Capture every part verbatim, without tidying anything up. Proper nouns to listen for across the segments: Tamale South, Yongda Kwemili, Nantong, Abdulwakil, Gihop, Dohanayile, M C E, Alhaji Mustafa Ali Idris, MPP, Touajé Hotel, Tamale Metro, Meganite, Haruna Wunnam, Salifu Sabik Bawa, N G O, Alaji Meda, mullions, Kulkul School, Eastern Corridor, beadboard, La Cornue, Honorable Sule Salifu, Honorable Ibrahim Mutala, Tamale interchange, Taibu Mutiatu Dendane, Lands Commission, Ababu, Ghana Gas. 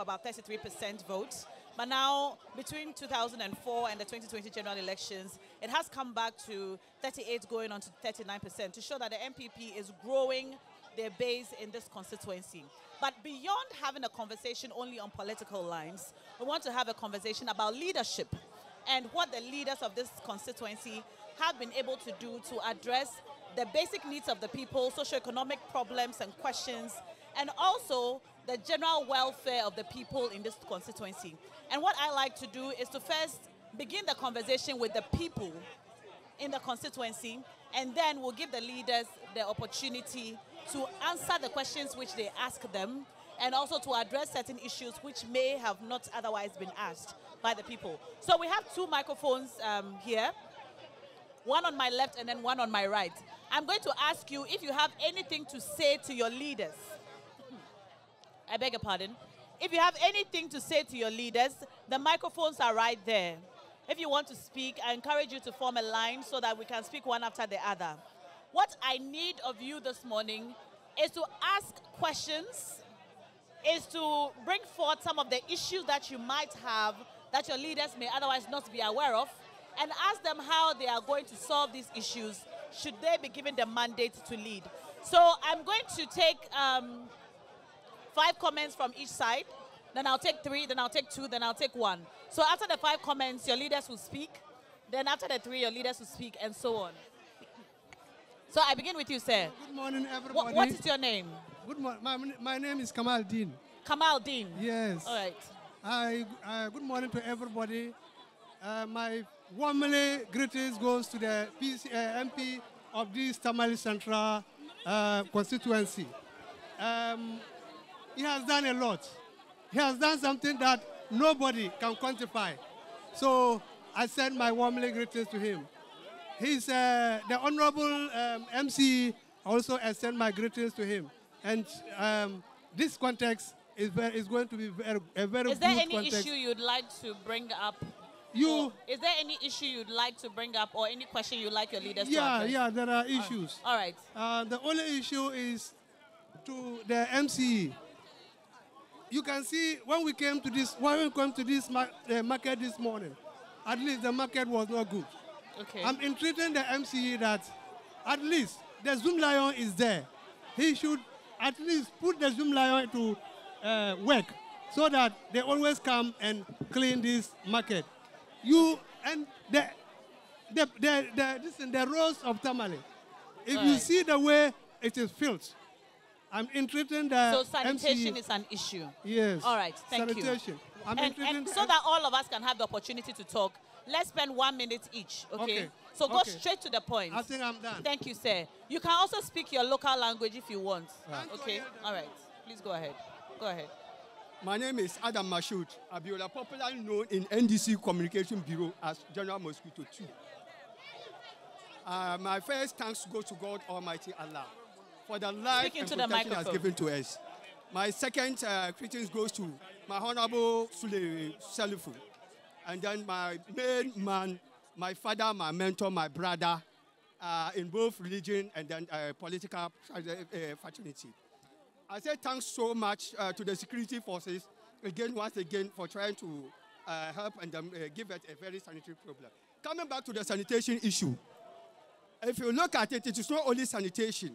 About thirty-three percent votes, but now between two thousand four and the twenty twenty general elections, it has come back to thirty-eight going on to thirty-nine percent to show that the M P P is growing their base in this constituency. But beyond having a conversation only on political lines, we want to have a conversation about leadership and what the leaders of this constituency have been able to do to address the basic needs of the people, socioeconomic problems and questions, and also the general welfare of the people in this constituency. And what I like to do is to first begin the conversation with the people in the constituency, and then we'll give the leaders the opportunity to answer the questions which they ask them, and also to address certain issues which may have not otherwise been asked by the people. So we have two microphones um, here, one on my left and then one on my right. I'm going to ask you if you have anything to say to your leaders. I beg your pardon. If you have anything to say to your leaders, the microphones are right there. If you want to speak, I encourage you to form a line so that we can speak one after the other. What I need of you this morning is to ask questions, is to bring forth some of the issues that you might have that your leaders may otherwise not be aware of, and ask them how they are going to solve these issues should they be given the mandate to lead. So I'm going to take... Um, Five comments from each side, then I'll take three, then I'll take two, then I'll take one. So after the five comments, your leaders will speak. Then after the three, your leaders will speak, and so on. So I begin with you, sir. Good morning, everybody. What, what is your name? Good morning. My, my name is Kamal Dean. Kamal Dean. Yes. All right. I, uh, good morning to everybody. Uh, my warmly greetings goes to the P C, uh, M P of this Tamale Central uh, constituency. Um, He has done a lot. He has done something that nobody can quantify. So I send my warmly greetings to him. He's uh, the Honorable um, M C. Also, I send my greetings to him. And um, this context is, very, is going to be very, a very is good context. Is there any context. issue you'd like to bring up? You. Is there any issue you'd like to bring up, or any question you'd like your leaders yeah, to address? Yeah, yeah, there are issues. All right. Uh, the only issue is to the M C. You can see when we came to this, when we came to this mar uh, market this morning, at least the market was not good. Okay. I'm entreating the M C E that at least the Zoom Lion is there. He should at least put the Zoom Lion to uh, work so that they always come and clean this market. You and the the the, the, this is the roads of Tamale. If All you right. see the way it is filled. I'm entreating the So sanitation M C E. Is an issue. Yes. All right, thank sanitation. you. I'm and, and so that all of us can have the opportunity to talk, let's spend one minute each, okay? okay. So go okay. straight to the point. I think I'm done. Thank you, sir. You can also speak your local language if you want. Right. Okay, all right. Please go ahead. Go ahead. My name is Adam Mashoud Abiola, popularly known in N D C Communication Bureau as General Mosquito two. Uh, my first thanks go to God Almighty Allah for the life Speaking and to protection the has given to us. My second uh, greetings goes to my Honorable Sule Salifu, and then my main man, my father, my mentor, my brother, uh, in both religion and then uh, political uh, fraternity. I say thanks so much uh, to the security forces, again, once again, for trying to uh, help and um, uh, give us a very sanitary problem. Coming back to the sanitation issue, if you look at it, it is not only sanitation.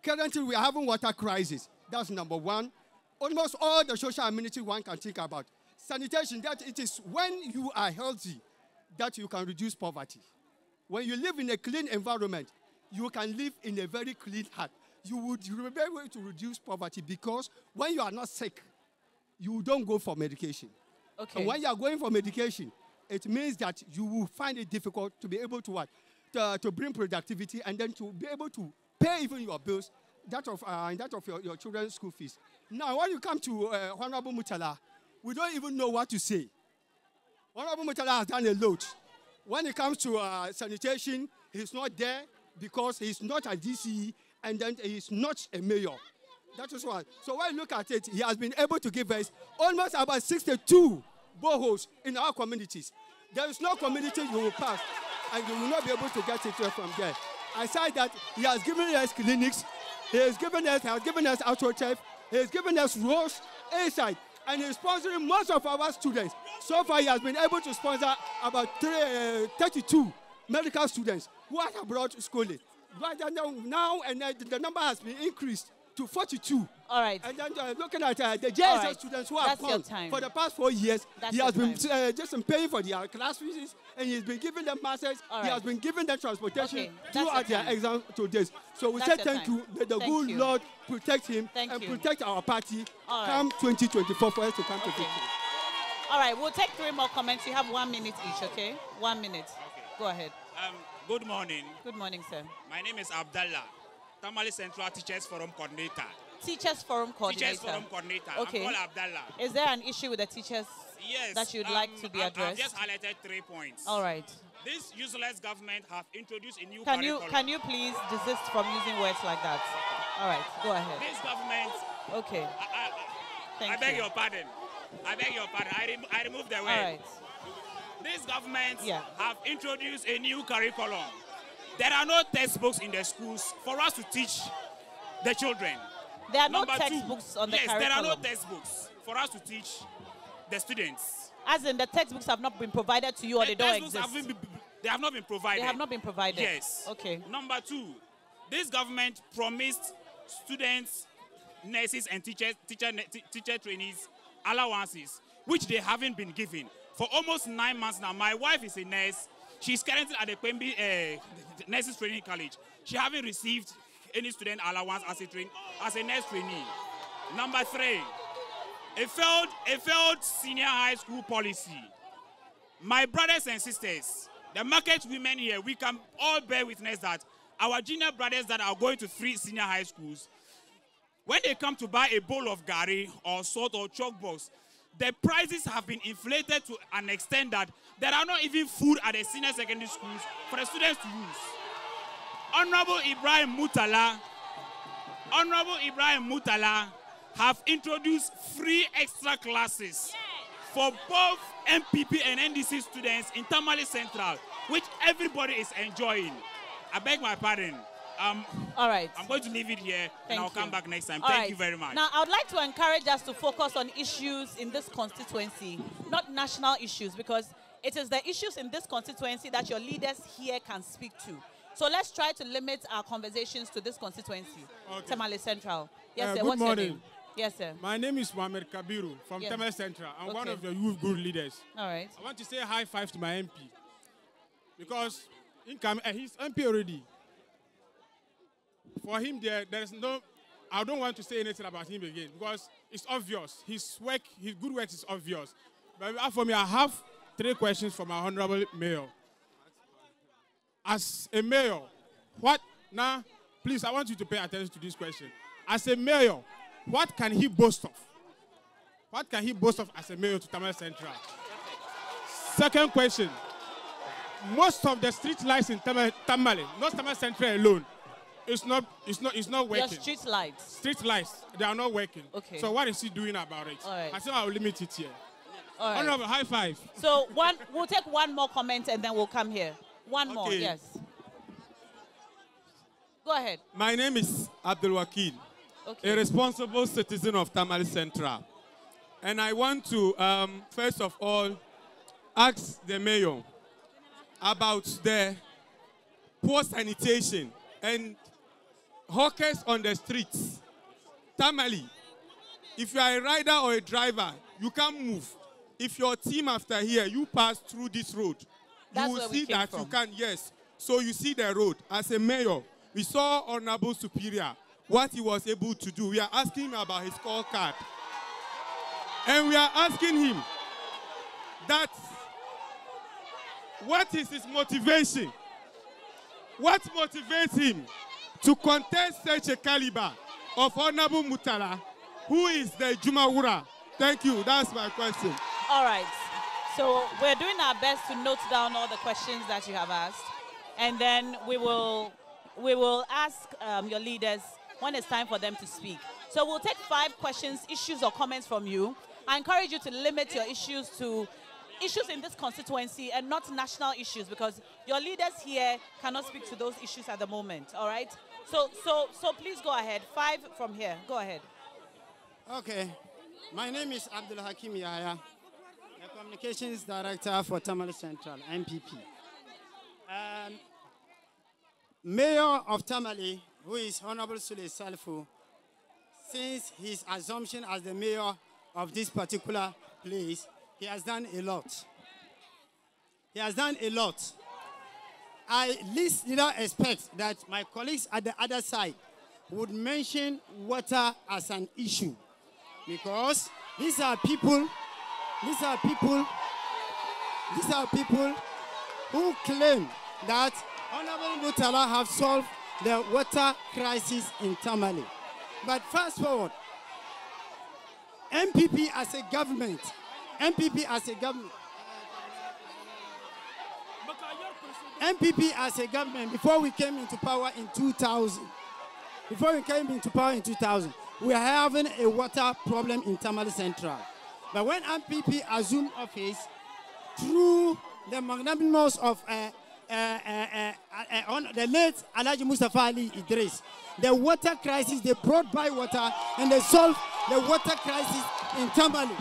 Currently, we are having water crisis. That's number one. Almost all the social amenities one can think about. Sanitation, that it is when you are healthy that you can reduce poverty. When you live in a clean environment, you can live in a very clean heart. You would be able to reduce poverty because when you are not sick, you don't go for medication. Okay. And when you are going for medication, it means that you will find it difficult to be able to, what, to, to bring productivity and then to be able to pay even your bills, that of, uh, that of your, your children's school fees. Now, when you come to uh, Honorable Mutala, we don't even know what to say. Honorable Mutala has done a lot. When it comes to uh, sanitation, he's not there because he's not a D C E and then he's not a mayor. That is why. So when you look at it, he has been able to give us almost about sixty-two boreholes in our communities. There is no community you will pass and you will not be able to get it from there. Aside that, he has given us clinics, he has given us, he has given us AutoTech, he has given us roads inside. and he's sponsoring most of our students. So far, he has been able to sponsor about thirty-two medical students who are abroad schooling. Right now, and the number has been increased to forty-two. All right. And then uh, looking at uh, the J S S right. students who have come for the past four years, That's he has been uh, just been paying for their class fees, and he's been giving them masses. Right. He has been giving them transportation okay. throughout their exam to this. So we That's say thank time. you. May the thank good you. Lord protect him thank and you. protect our party. All come right. twenty twenty-four for us to come okay. to victory. All right. We'll take three more comments. You have one minute each, okay? One minute. Okay. Go ahead. Um, good morning. Good morning, sir. My name is Abdallah, Tamale Central Teachers Forum Coordinator. Teachers Forum Coordinator. Teachers Forum Coordinator. Okay. I'm called Abdallah. Is there an issue with the teachers yes, that you'd um, like to be addressed? I've just highlighted three points. All right. This useless government have introduced a new can curriculum. You, can you please desist from using words like that? All right. Go ahead. This government... Okay. I, I, Thank I beg you. your pardon. I beg your pardon. I, rem I remove the word. All right. This government yeah. have introduced a new curriculum. There are no textbooks in the schools for us to teach the children. There are Number no textbooks two, on the yes, curriculum. Yes, there are no textbooks for us to teach the students. As in, the textbooks have not been provided to you, or the they don't exist? Have been, they have not been provided. They have not been provided? Yes. Okay. Number two, this government promised students, nurses, and teachers, teacher, teacher trainees allowances, which they haven't been given for almost nine months now. My wife is a nurse. She's currently at the Pembe uh, Nurses Training College. She hasn't received any student allowance as a train, as a nurse trainee. Number three, a failed, a failed senior high school policy. My brothers and sisters, the market women here, we can all bear witness that our junior brothers that are going to free senior high schools, when they come to buy a bowl of gari or salt or chalk box, the prices have been inflated to an extent that there are not even food at the senior secondary schools for the students to use. Honorable Ibrahim Mutala, Honorable Ibrahim Mutala have introduced free extra classes for both M P P and N D C students in Tamale Central, which everybody is enjoying. I beg my pardon. Um, All right. I'm going to leave it here, Thank and I'll you. come back next time. All Thank right. you very much. Now, I would like to encourage us to focus on issues in this constituency, not national issues, because it is the issues in this constituency that your leaders here can speak to. So let's try to limit our conversations to this constituency, okay. Tamale Central. Yes, uh, sir. Good What's morning. Your name? Yes, sir. My name is Mohamed Kabiru from yes. Tamale Central. I'm okay. one of the youth group leaders. All right. I want to say high five to my M P, because income, uh, he's M P already. For him, there, there is no. I don't want to say anything about him again, because it's obvious. His work, his good work, is obvious. But for me, I have three questions for my honourable mayor. As a mayor, what now? Please, I want you to pay attention to this question. As a mayor, what can he boast of? What can he boast of as a mayor to Tamale Central? Second question: most of the street lights in Tamale, Tamale, not Tamale Central alone, it's not, it's not, it's not working. Your street lights. Street lights, they are not working. Okay. So what is he doing about it? All right. I think I will limit it here. All right. Honorable, high five. So one, we'll take one more comment and then we'll come here. One okay. more, yes. Go ahead. My name is Abdulwakil, okay. a responsible citizen of Tamale Central. And I want to, um, first of all, ask the mayor about the poor sanitation and hawkers on the streets. Tamale, if you are a rider or a driver, you can't move. If your team after here, you pass through this road, That's you will see that from. you can, yes. So you see the road. As a mayor, we saw Honorable Superior, what he was able to do. We are asking him about his call card. And we are asking him that what is his motivation? What motivates him to contest such a caliber of Honorable Mutala, who is the Jumawura? Thank you. That's my question. All right. So we're doing our best to note down all the questions that you have asked, and then we will we will ask um, your leaders when it's time for them to speak. So we'll take five questions, issues, or comments from you. I encourage you to limit your issues to issues in this constituency and not national issues, because your leaders here cannot speak to those issues at the moment. All right. So so so please go ahead. Five from here. Go ahead. Okay. My name is Abdulwakil, the Communications Director for Tamale Central, M P P. Um, Mayor of Tamale, who is Honorable Sule Salifu, since his assumption as the mayor of this particular place, he has done a lot. He has done a lot. I least did not expect that my colleagues at the other side would mention water as an issue, because these are people, these are people, these are people who claim that Honorable Mutala have solved the water crisis in Tamale. But fast forward, M P P as a government, M P P as a government, M P P as a government, before we came into power in two thousand, before we came into power in two thousand, we are having a water problem in Tamale Central. But when M P P assumed office, through the magnanimous of uh, uh, uh, uh, uh, on the late Alhaji Mustafa Ali Idris, the water crisis, they brought by water and they solved the water crisis in Tamale.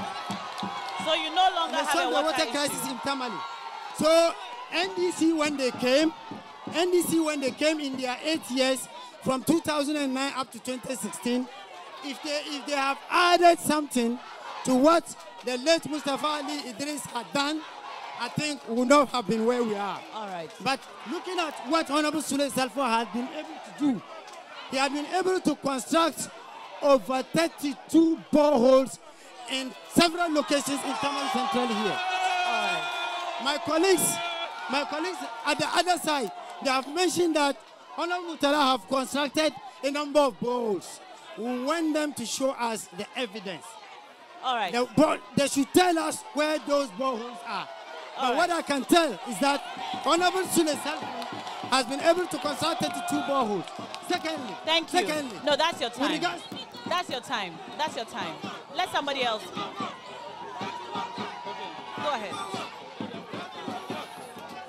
So you no longer have a water, water crisis in Tamale. So N D C when they came, N D C when they came in their eight years, from two thousand nine up to twenty sixteen, if they, if they have added something to what the late Mustafa Ali Idris had done, I think would not have been where we are. All right. But looking at what Honorable Sule Salifu had been able to do, he had been able to construct over thirty-two boreholes in several locations in Tamale Central here. All right. My colleagues, my colleagues at the other side, they have mentioned that Honorable Mutala have constructed a number of boreholes. We want them to show us the evidence. All right. The, they should tell us where those boreholes are. All but right. What I can tell is that Honorable Sule Salifu has been able to construct thirty-two boreholes. Secondly. Thank you. Secondly, no, that's your time. Regards, that's your time. That's your time. Let somebody else speak. Go ahead.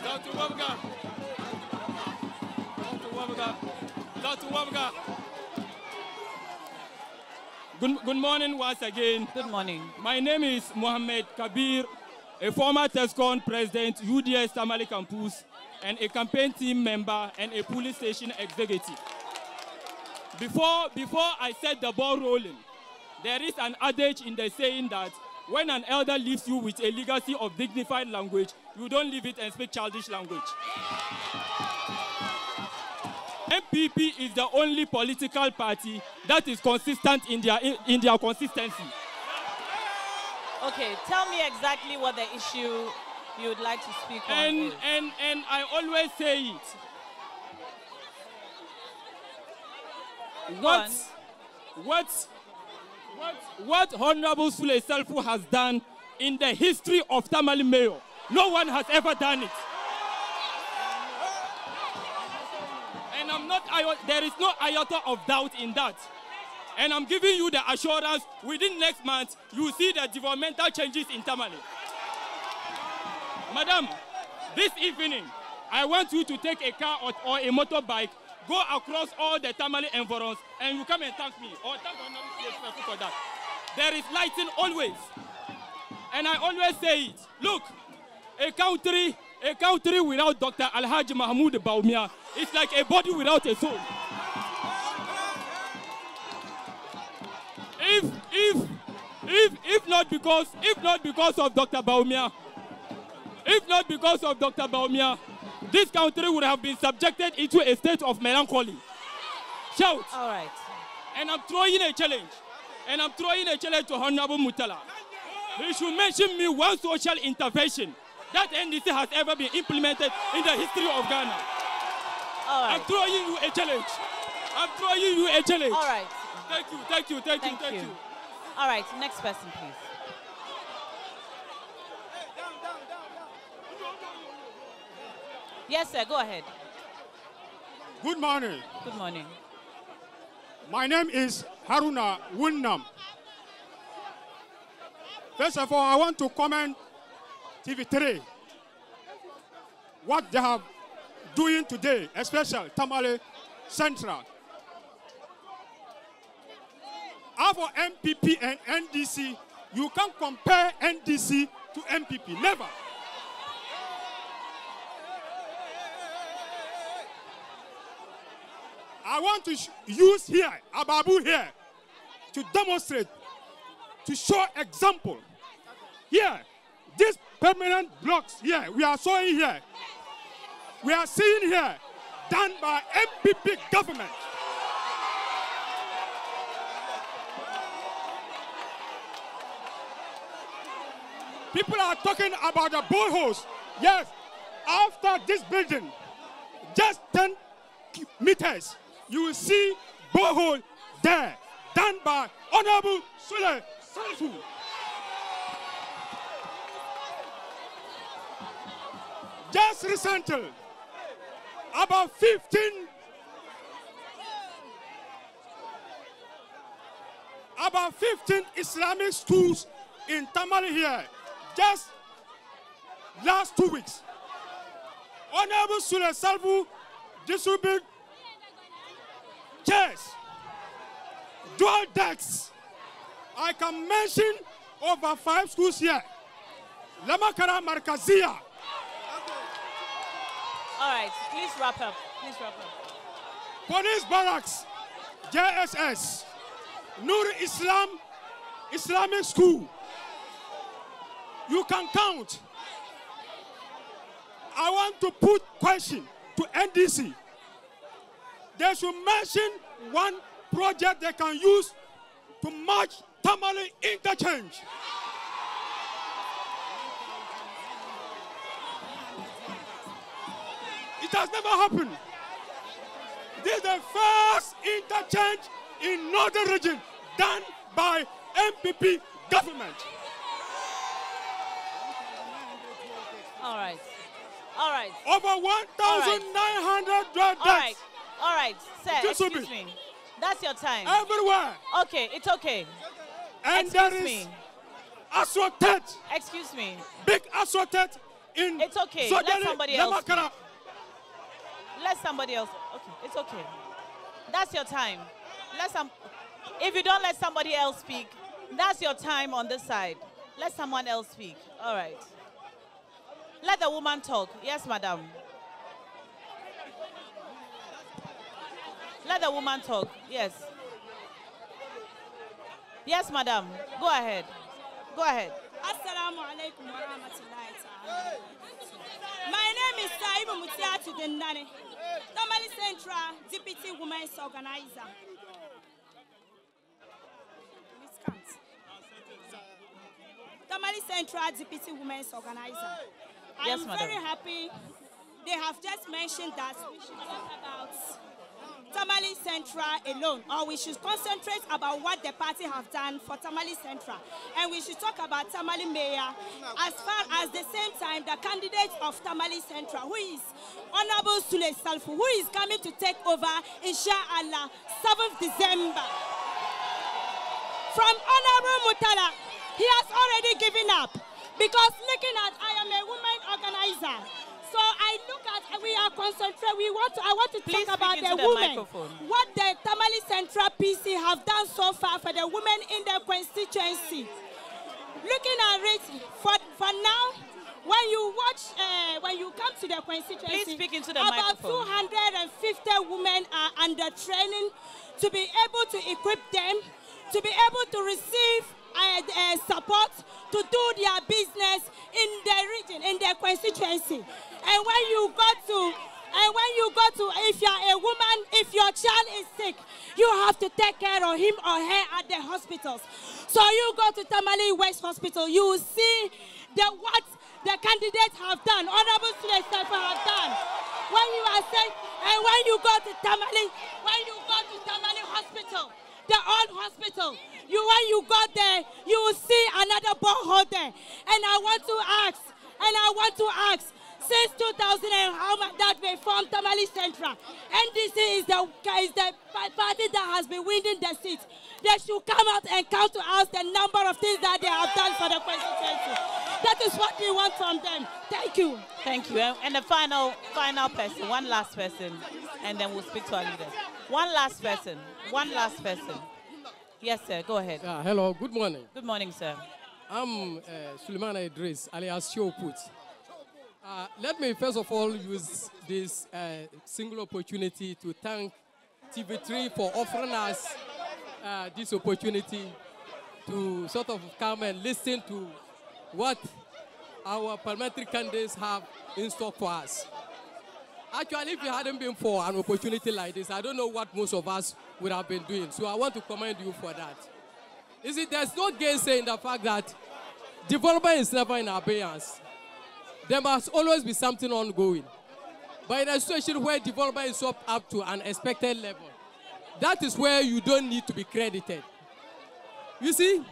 Doctor Wabga. Doctor Wabga. Doctor Wabga. Good, good morning once again. Good morning. My name is Mohamed Kabiru, a former TESCON president, U D S Tamale Campus, and a campaign team member and a police station executive. Before, before I set the ball rolling, there is an adage in the saying that when an elder leaves you with a legacy of dignified language, you don't leave it and speak childish language. M P P is the only political party that is consistent in their, in their consistency. Okay, tell me exactly what the issue you would like to speak and, on is. And, and I always say it. What, what, what, what Honorable Sule Salifu has done in the history of Tamale Mayor, no one has ever done it. I'm not, I, there is no iota of doubt in that. And I'm giving you the assurance within next month, you see the developmental changes in Tamale. Madam, this evening, I want you to take a car or, or a motorbike, go across all the Tamale environs, and you come and thank me, or thank Honorable for that. There is lighting always. And I always say it, look, a country, a country without Doctor Alhaji Mahamudu Bawumia, it's like a body without a soul. If, if, if, if not because, if not because of Doctor Bawumia, if not because of Doctor Bawumia, this country would have been subjected into a state of melancholy. Shout! All right. And I'm throwing a challenge. And I'm throwing a challenge to Honorable Mutala. He should mention me one social intervention that N D C has ever been implemented in the history of Ghana. All right. I'm throwing you a challenge. I'm throwing you a challenge. All right. Thank you, thank you, thank, thank you, thank you. you. All right, next person, please. Yes, sir, go ahead. Good morning. Good morning. My name is Haruna Wunnam. First of all, I want to comment T V three, what they have doing today, especially Tamale Central. Now for M P P and N D C, you can't compare N D C to M P P. Never. I want to use here, Ababu here, to demonstrate, to show example. Here, these permanent blocks here, we are showing here, we are seeing here, done by M P P government. People are talking about the boreholes. Yes, after this building, just ten meters, you will see borehole there, done by Honorable Sule Salifu. Just recently, about fifteen, about fifteen Islamic schools in Tamale here, just last two weeks. Honorable Sule Salifu distributed chairs, dual decks. I can mention over five schools here. Lamakara Markazia. All right, please wrap up. Please wrap up. Police barracks, J S S, Nur Islam, Islamic school. You can count. I want to put question to N D C. They should mention one project they can use to match Tamale interchange. It has never happened. This is the first interchange in northern region done by M P P government. All right. All right. Over one thousand nine hundred drug deaths. All right, sir, excuse, excuse me. me. That's your time. Everywhere. Okay, it's okay. And excuse there is me. assorted. Excuse me. Big assorted in. It's okay. Zodeli, Let somebody else. Lemakara. Let somebody else. Okay, it's okay. That's your time. Let some. If you don't let somebody else speak, that's your time on this side. Let someone else speak. All right. Let the woman talk. Yes, madam. Let the woman talk. Yes. Yes, madam. Go ahead. Go ahead. Assalamu alaikum wa rahmatullahi ta'ala. My name is Taibu Mutiatu Dendane, Tamale Central Deputy Women's Organizer. Tamale Central Deputy Women's Organizer. I am yes, very happy. They have just mentioned that we should talk about Tamale Central alone, or we should concentrate about what the party have done for Tamale Central, and we should talk about Tamale Mayor as far as the same time the candidate of Tamale Central, who is Honorable Sule Salifu, who is coming to take over, inshallah, seventh of December. From Honorable Mutala, he has already given up, because looking at, I am a woman organizer. So I look at, we are concentrated, we want to, I want to Please talk about the, the women, microphone. what the Tamale Central P C have done so far for the women in the constituency. Looking at it, for, for now, when you watch, uh, when you come to the constituency, Please speak into the about microphone. two hundred fifty women are under training to be able to equip them, to be able to receive and uh, support to do their business in their region, in their constituency. And when you go to, and when you go to, if you are a woman, if your child is sick, you have to take care of him or her at the hospitals. So you go to Tamale West Hospital, you will see the, what the candidates have done, Honorable Sule Salifu have done. When you are sick, and when you go to Tamale, when you go to Tamale Hospital, the old hospital, you when you go there, you will see another borehole there. And I want to ask, and I want to ask, since two thousand and how that we formed Tamale Central, N D C is the, is the party that has been winning the seat. They should come out and count to us the number of things that they have done for the constituency. That is what we want from them. Thank you. Thank you. And the final, final person, one last person, and then we'll speak to our leaders. One last person, one last person. Yes, sir. Go ahead. Uh, hello. Good morning. Good morning, sir. I'm uh, Suleimana Idris, alias Showput. Uh, let me first of all use this uh, single opportunity to thank T V three for offering us uh, this opportunity to sort of come and listen to what our parliamentary candidates have in store for us. Actually, if it hadn't been for an opportunity like this, I don't know what most of us would have been doing. So I want to commend you for that. You see, there's no gainsay in the fact that development is never in abeyance. There must always be something ongoing. But in a situation where development is up, up to an expected level, that is where you don't need to be credited. You see,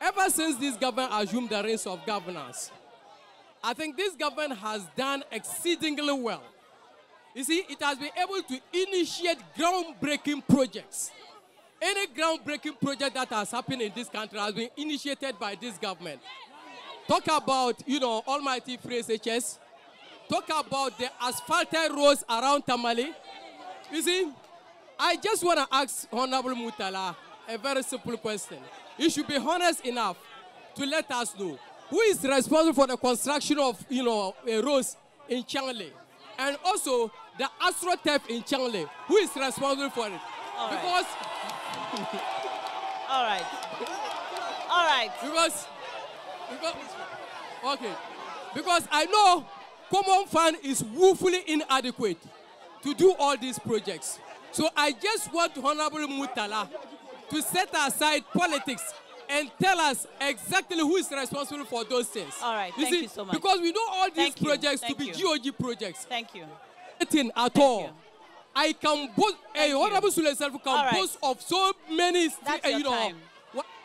ever since this government assumed the reins of governance, I think this government has done exceedingly well. You see, it has been able to initiate groundbreaking projects. Any groundbreaking project that has happened in this country has been initiated by this government. Talk about, you know, almighty free S H S. Talk about the asphalted roads around Tamale. You see, I just want to ask Honorable Mutala a very simple question. You should be honest enough to let us know who is responsible for the construction of, you know, roads in Changli, and also the astroturf in Changli. Who is responsible for it? All because. Right. All right. All right. Because. Because. Okay. Because I know common fund is woefully inadequate to do all these projects. So I just want Honorable Mutala to set aside politics and tell us exactly who is responsible for those things. All right, you thank see, you so much. Because we know all these thank projects you, to be you. G O G projects. Thank you. Nothing at thank all. You. I can boast, a Honorable Sule Salifu can right. boast of so many. That's your you know, time.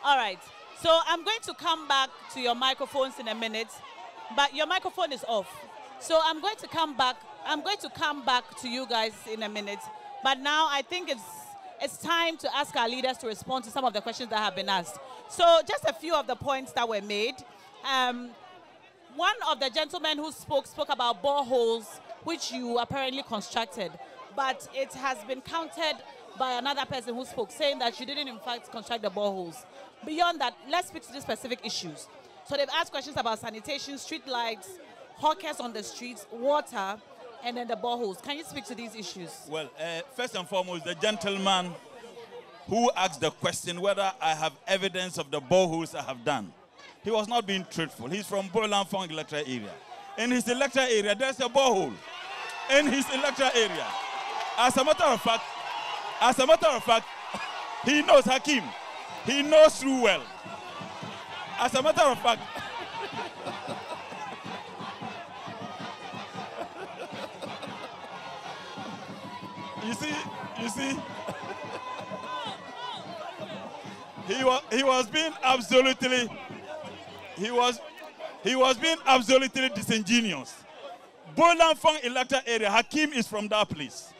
All right, so I'm going to come back to your microphones in a minute, but your microphone is off. So I'm going to come back, I'm going to come back to you guys in a minute, but now I think it's It's time to ask our leaders to respond to some of the questions that have been asked. So just a few of the points that were made. Um, one of the gentlemen who spoke spoke about boreholes, which you apparently constructed, but it has been countered by another person who spoke, saying that you didn't in fact construct the boreholes. Beyond that, let's speak to the specific issues. So they've asked questions about sanitation, street lights, hawkers on the streets, water, and then the boreholes. Can you speak to these issues? Well, uh, first and foremost, the gentleman who asked the question whether I have evidence of the boreholes I have done, he was not being truthful. He's from Bolanfong electoral area. In his electoral area, there's a borehole. In his electoral area. As a matter of fact, as a matter of fact, he knows Hakim. He knows through well. As a matter of fact, You see, you see, he was he was being absolutely, he was, he was being absolutely disingenuous. Bolanfong electoral area, Hakim is from that place.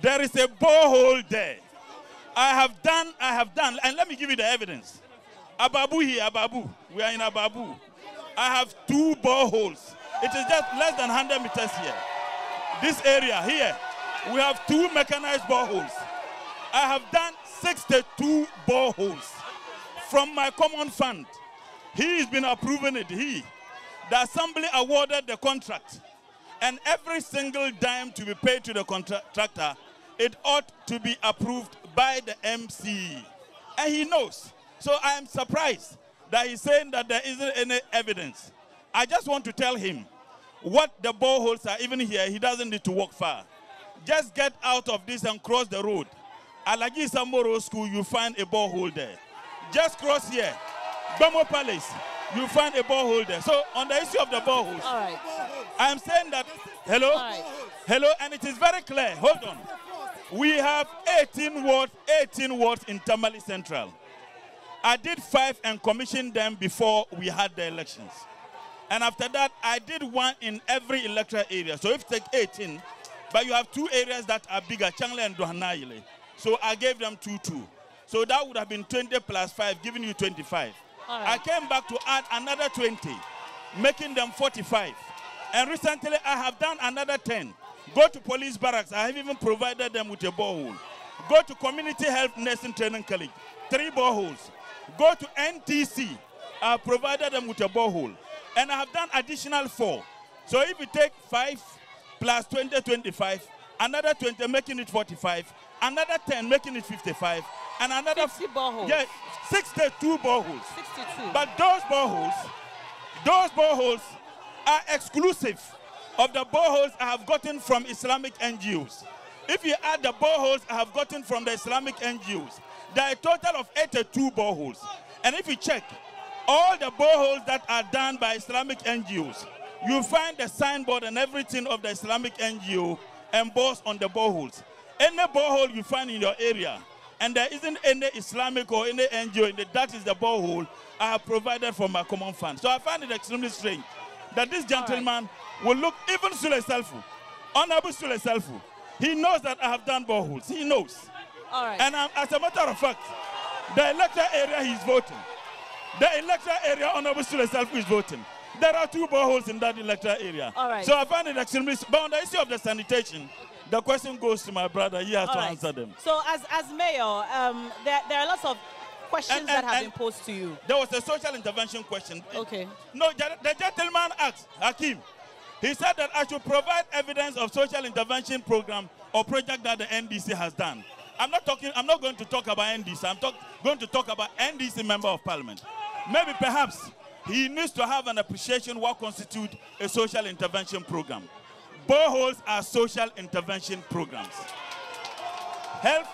There is a borehole there. I have done, I have done, and let me give you the evidence. Ababu here, Ababu. We are in Ababu. I have two boreholes. It is just less than one hundred meters here. This area here. We have two mechanized boreholes. I have done sixty-two boreholes from my common fund. He has been approving it. He, the assembly awarded the contract, and every single dime to be paid to the contractor, it ought to be approved by the M C, and he knows. So I am surprised that he's saying that there isn't any evidence. I just want to tell him what the boreholes are even here. He doesn't need to walk far. Just get out of this and cross the road. Alaji Samoro School, you find a borehole there. Just cross here. Bemo Palace, you find a borehole there. So on the issue of the boreholes, all right. I am saying that, hello, right. hello, and it is very clear. Hold on. We have eighteen wards, eighteen wards in Tamale Central. I did five and commissioned them before we had the elections. And after that, I did one in every electoral area. So if take eighteen, but you have two areas that are bigger, Changli and Dohanayile. So I gave them two, two. So that would have been twenty plus five, giving you twenty-five. Right. I came back to add another twenty, making them forty-five. And recently, I have done another ten. Go to police barracks. I have even provided them with a borehole. Go to community health nursing training college. three boreholes. Go to N T C, uh, provided them with a borehole. And I have done additional four. So if you take five plus twenty, twenty-five, another twenty, making it forty-five, another ten, making it fifty-five, and another sixty boreholes. Yeah, sixty-two boreholes. sixty-two. But those boreholes, those boreholes are exclusive of the boreholes I have gotten from Islamic N G Os. If you add the boreholes I have gotten from the Islamic N G Os, there are a total of eighty-two boreholes. And if you check all the boreholes that are done by Islamic N G Os, you find the signboard and everything of the Islamic N G O embossed on the boreholes. Any borehole you find in your area, and there isn't any Islamic or any N G O in it, that is the borehole I have provided for my common fund. So I find it extremely strange that this gentleman right. will look, even Sule Salifu, Honorable Sule Salifu, he knows that I have done boreholes. He knows. All right. And um, as a matter of fact, the electoral area he's voting, the electoral area Honorable Sule Salifu is voting, there are two boreholes in that electoral area. All right. So I find it extremely. But on the issue of the sanitation, okay. the question goes to my brother. He has All to right. answer them. So as as mayor, um, there there are lots of questions and, and, that have been posed to you. There was a social intervention question. Okay. No, the, the gentleman asked Hakim. He said that I should provide evidence of social intervention program or project that the N D C has done. I'm not talking. I'm not going to talk about N D C. I'm talk, going to talk about N D C member of parliament. Maybe perhaps he needs to have an appreciation what constitutes a social intervention program. Boreholes are social intervention programs. Health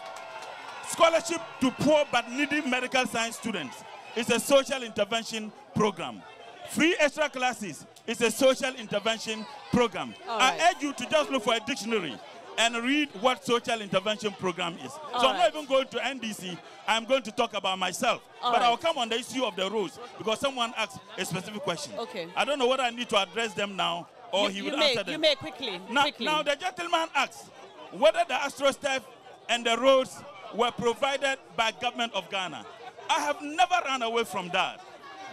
scholarship to poor but needy medical science students is a social intervention program. Free extra classes is a social intervention program. All right. I urge you to just look for a dictionary and read what social intervention program is. All so right. I'm not even going to N D C. I'm going to talk about myself. All but right. I will come on the issue of the rules because someone asked a specific question. Okay. I don't know whether I need to address them now or you, he will answer them. You may quickly. Now, quickly. now the gentleman asked whether the AstroTurf and the roads were provided by government of Ghana. I have never run away from that.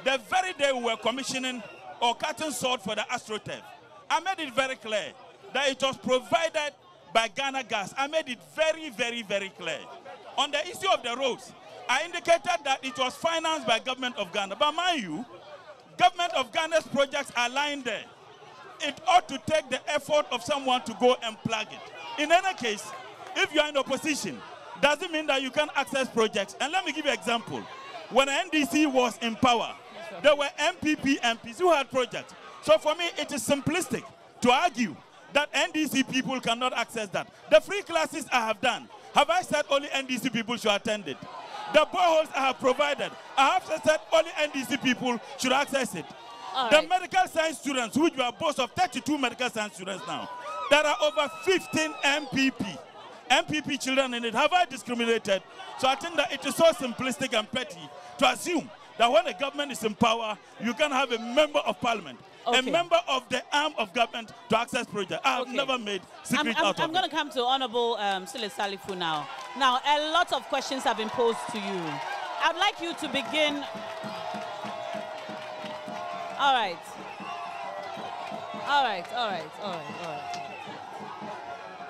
The very day we were commissioning or cutting salt for the AstroTurf, I made it very clear that it was provided by Ghana Gas. I made it very, very, very clear. On the issue of the roads, I indicated that it was financed by government of Ghana. But mind you, government of Ghana's projects are lying there. It ought to take the effort of someone to go and plug it. In any case, if you are in opposition, doesn't mean that you can't access projects. And let me give you an example. When the N D C was in power, there were M P P M Ps who had projects. So for me, it is simplistic to argue that N D C people cannot access that. The free classes I have done, have I said only N D C people should attend it? The boreholes I have provided, I have said only N D C people should access it. All the right. medical science students, which were both of thirty-two medical science students now, there are over fifteen M P P, M P P children in it. Have I discriminated? So I think that it is so simplistic and petty to assume that when the government is in power, you can have a member of parliament, okay. a member of the arm of government to access projects. I have okay. never made secret I'm, I'm, out I'm of I'm going to come to Honorable um, Sule Salifu now. Now, a lot of questions have been posed to you. I'd like you to begin. All right. All right, all right, all right,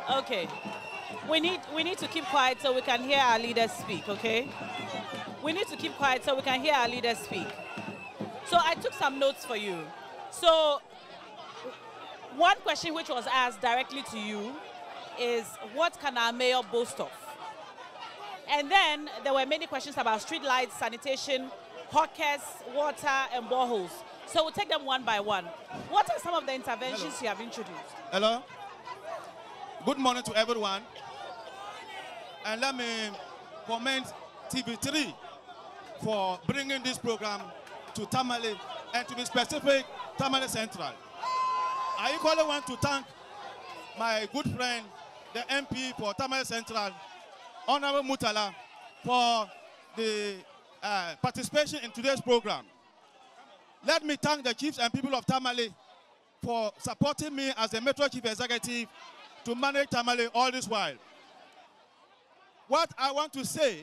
all right. Okay. We need, we need to keep quiet so we can hear our leaders speak, okay? We need to keep quiet so we can hear our leaders speak. So I took some notes for you. So one question which was asked directly to you is, what can our mayor boast of? And then there were many questions about street lights, sanitation, hawkers, water, and boreholes. So we'll take them one by one. What are some of the interventions Hello. you have introduced? Hello. Good morning to everyone. And let me commend T V three for bringing this program to Tamale, and to be specific, Tamale Central. I equally want to thank my good friend, the M P for Tamale Central, Honorable Mutala, for the uh, participation in today's program. Let me thank the chiefs and people of Tamale for supporting me as the Metro Chief Executive to manage Tamale all this while. What I want to say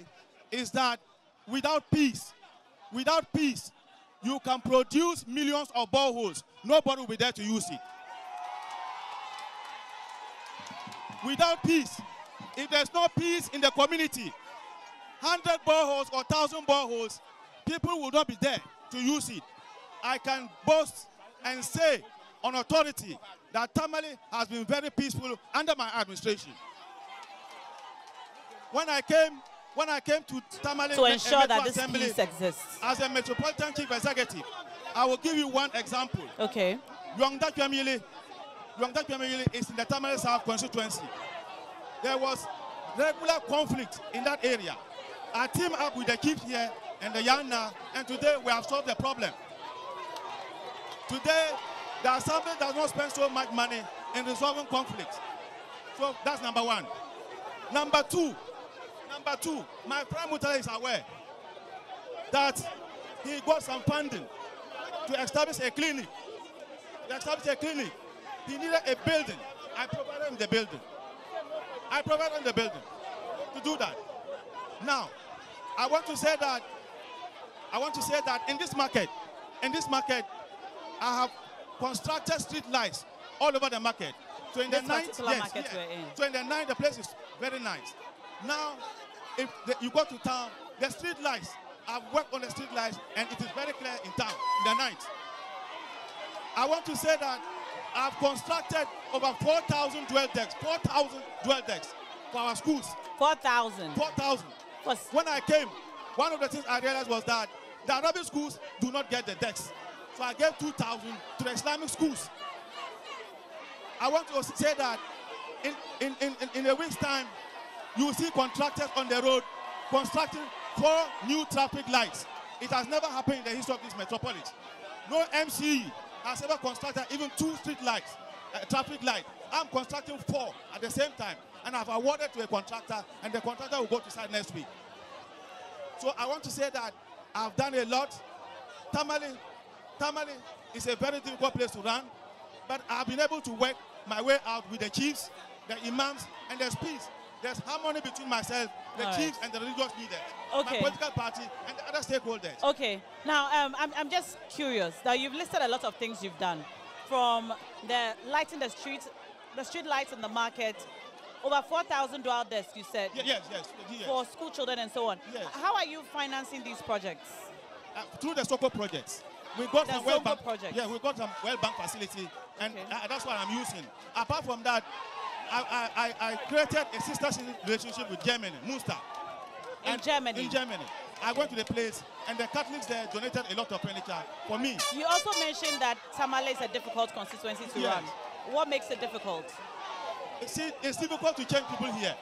is that without peace, without peace, you can produce millions of boreholes. Nobody will be there to use it. Without peace, if there's no peace in the community, one hundred boreholes or one thousand boreholes, people will not be there to use it. I can boast and say on authority that Tamale has been very peaceful under my administration. When I came, when I came to Tamale to ensure that this peace exists, as a Metropolitan Chief Executive, I will give you one example. Okay. Yongda Kwemili, Yongda Kwemili is in the Tamale South constituency. There was regular conflict in that area. I teamed up with the chiefs here and the Yaa Nah, and today we have solved the problem. Today, the assembly does not spend so much money in resolving conflicts. So that's number one. Number two, number two, my Prime Minister is aware that he got some funding to establish a clinic. To establish a clinic, he needed a building. I provided him the building. I provided him the building to do that. Now, I want to say that I want to say that in this market, in this market, I have constructed street lights all over the market. So in this the ninth, yes, yes. So in the ninth, the place is very nice. Now, if the, you go to town, the street lights. I've worked on the street lights, and it is very clear in town in the night. I want to say that I've constructed over four thousand dwell decks, four thousand dwell decks for our schools. four thousand. four thousand. When I came, one of the things I realized was that the Arabic schools do not get the decks. So I gave two thousand to the Islamic schools. I want to say that in, in, in, in a week's time, you will see contractors on the road constructing four new traffic lights. It has never happened in the history of this metropolis. No M C E has ever constructed even two street lights, uh, traffic light. I'm constructing four at the same time, and I've awarded to a contractor, and the contractor will go to site next week. So I want to say that I've done a lot. Tamale, Tamale is a very difficult place to run, but I've been able to work my way out with the chiefs, the imams, and there's peace. There's harmony between myself, the all chiefs, right, and the religious leaders, okay, my political party, and the other stakeholders. Okay. Now, um, I'm, I'm just curious. Now, you've listed a lot of things you've done, from the lights in the streets, the street lights in the market, over four thousand dual desks, you said. Yes, yes, yes, yes. For school children and so on. Yes. How are you financing these projects? Uh, through the Soko projects. We got the some Soko World Bank project. Yeah, we got some World Bank facility, and okay, uh, that's what I'm using. Apart from that, I, I, I created a sister relationship with Germany, Munster. In and Germany? In Germany. I went to the place, and the Catholics there donated a lot of furniture for me. You also mentioned that Tamale is a difficult constituency to yes. run. What makes it difficult? See, it's difficult to change people here.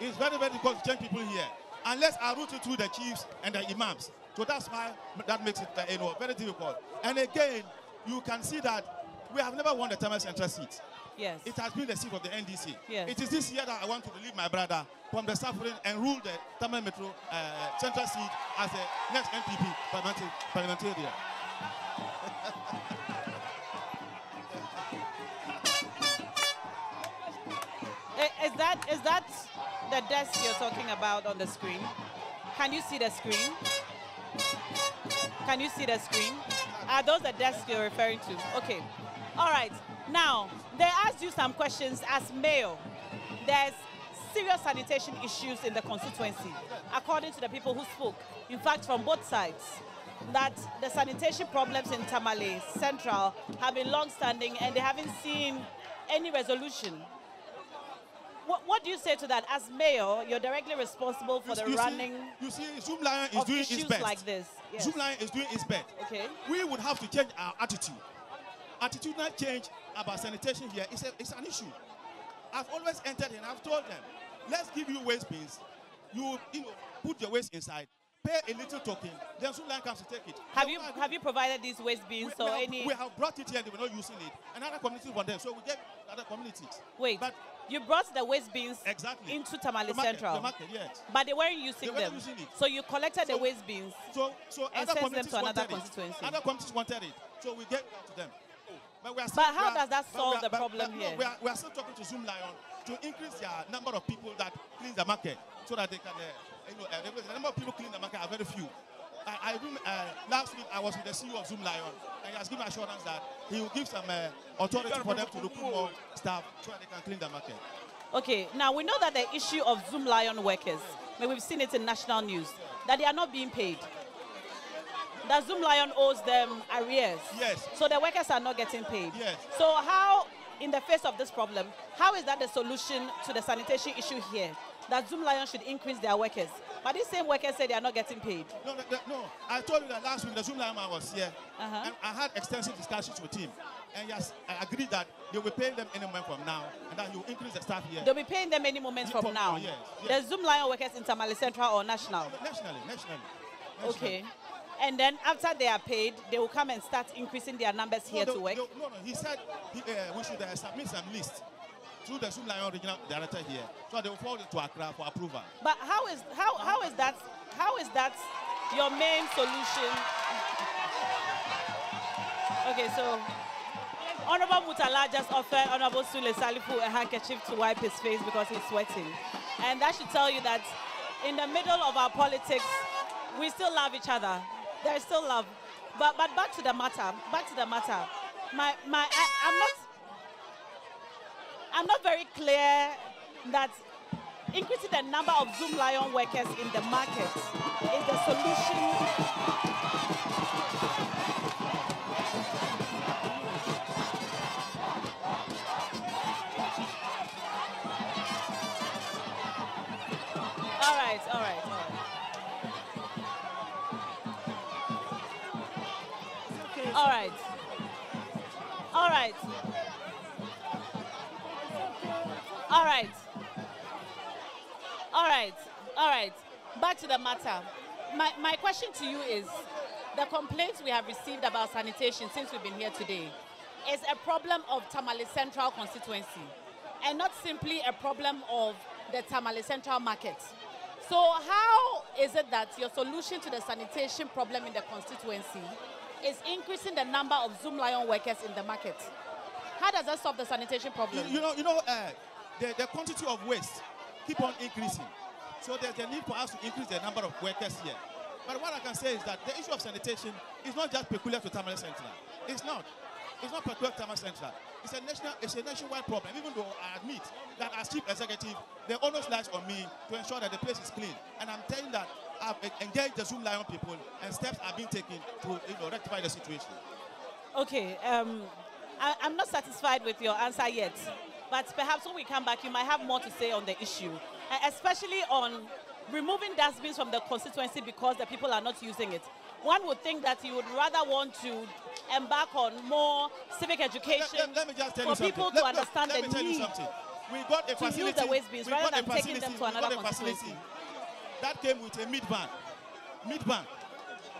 It's very, very difficult to change people here. Unless I route it through the chiefs and the imams. So that's why that makes it you know, very difficult. And again, you can see that we have never won the Tamale Central seat. Yes. It has been the seat of the N D C. Yes. It is this year that I want to relieve my brother from the suffering and rule the Tamale Metro uh, Central seat as the next M P P parliamentarian. Is that, is that the desk you're talking about on the screen? Can you see the screen? Can you see the screen? Are those the desks you're referring to? Okay. All right. Now, they asked you some questions as mayor. There's serious sanitation issues in the constituency, according to the people who spoke. In fact, from both sides, that the sanitation problems in Tamale Central have been long-standing and they haven't seen any resolution. What, what do you say to that? As mayor, you're directly responsible for you, the you running see, you see, Zoom Lion is of doing issues its best. Like this. Yes. Zoom Lion is doing its best. Okay. We would have to change our attitude. Attitudinal change about sanitation here is a, it's an issue. I've always entered and I've told them, let's give you waste bins. You, you know, put your waste inside, pay a little token, then Zoom Lion comes to take it. Have so you have do, you provided these waste bins or have, any? We have brought it here and they were not using it. And other communities were there, so we gave other communities. Wait, but you brought the waste bins exactly into Tamale the market, Central, the market, yes. But they weren't using they them. Weren't using it. So you collected so, the waste bins so, so and sent them to another constituency. It. Other communities wanted it, so we gave it to them. But, we are still, but how we are, does that solve are, the but, problem but, here? No, we, are, we are still talking to Zoom Lion to increase the number of people that clean the market so that they can, uh, you know, uh, the number of people cleaning the market are very few. I, I, uh, last week I was with the C E O of Zoom Lion and he has given assurance that he will give some uh, authority for them to recruit more staff so that they can clean the market. Okay, now we know that the issue of Zoom Lion workers, but we've seen it in national news, that they are not being paid. That Zoom Lion owes them arrears. Yes. So the workers are not getting paid. Yes. So how, in the face of this problem, how is that the solution to the sanitation issue here? That Zoom Lion should increase their workers. But these same workers say they are not getting paid. No, no, no. I told you that last week, the Zoom Lion man was here. Uh-huh. And I had extensive discussions with him. And yes, I agree that they will pay them any moment from now, and that you increase the staff here. They'll be paying them any moment from, from now. Yes, yes. The Zoom Lion workers in Tamale Central or national? Nationally, nationally. nationally. Okay. And then after they are paid, they will come and start increasing their numbers no, here the, to work? The, no, no, he said he, uh, we should uh, submit some lists through the Zoom Lion regional director here, so they will forward it to Accra for approval. But how is, how, how is that, how is that your main solution? Okay, so... Honorable Mutala just offered Honorable Sule Salifu a handkerchief to wipe his face because he's sweating. And that should tell you that in the middle of our politics, we still love each other. There is still love. But, but back to the matter, back to the matter. My, my, I, I'm not, I'm not very clear that increasing the number of Zoom Lion workers in the market is the solution. All right, all right. All right. All right. All right. All right. All right. Back to the matter. My, my question to you is, the complaints we have received about sanitation since we've been here today is a problem of Tamale Central constituency and not simply a problem of the Tamale Central market. So how is it that your solution to the sanitation problem in the constituency is increasing the number of Zoom Lion workers in the market? How does that solve the sanitation problem? You, you know, you know, uh, the, the quantity of waste keep on increasing. So there's a need for us to increase the number of workers here. But what I can say is that the issue of sanitation is not just peculiar to Tamale Central. It's not. It's not peculiar to Tamale Central. It's a national, it's a nationwide problem, even though I admit that as chief executive, the onus lies on me to ensure that the place is clean. And I'm telling that I've engaged the Zoom Lion people and steps are being taken to you know, rectify the situation. Okay, um, I, I'm not satisfied with your answer yet, but perhaps when we come back, you might have more to say on the issue, especially on removing dustbins from the constituency because the people are not using it. One would think that you would rather want to embark on more civic education let, let, let me just tell for you people let, to let, understand let, let the me need tell you something. We got a to facility, use the waste bins rather than facility, taking them to another facility. That came with a meat ban. Meat ban.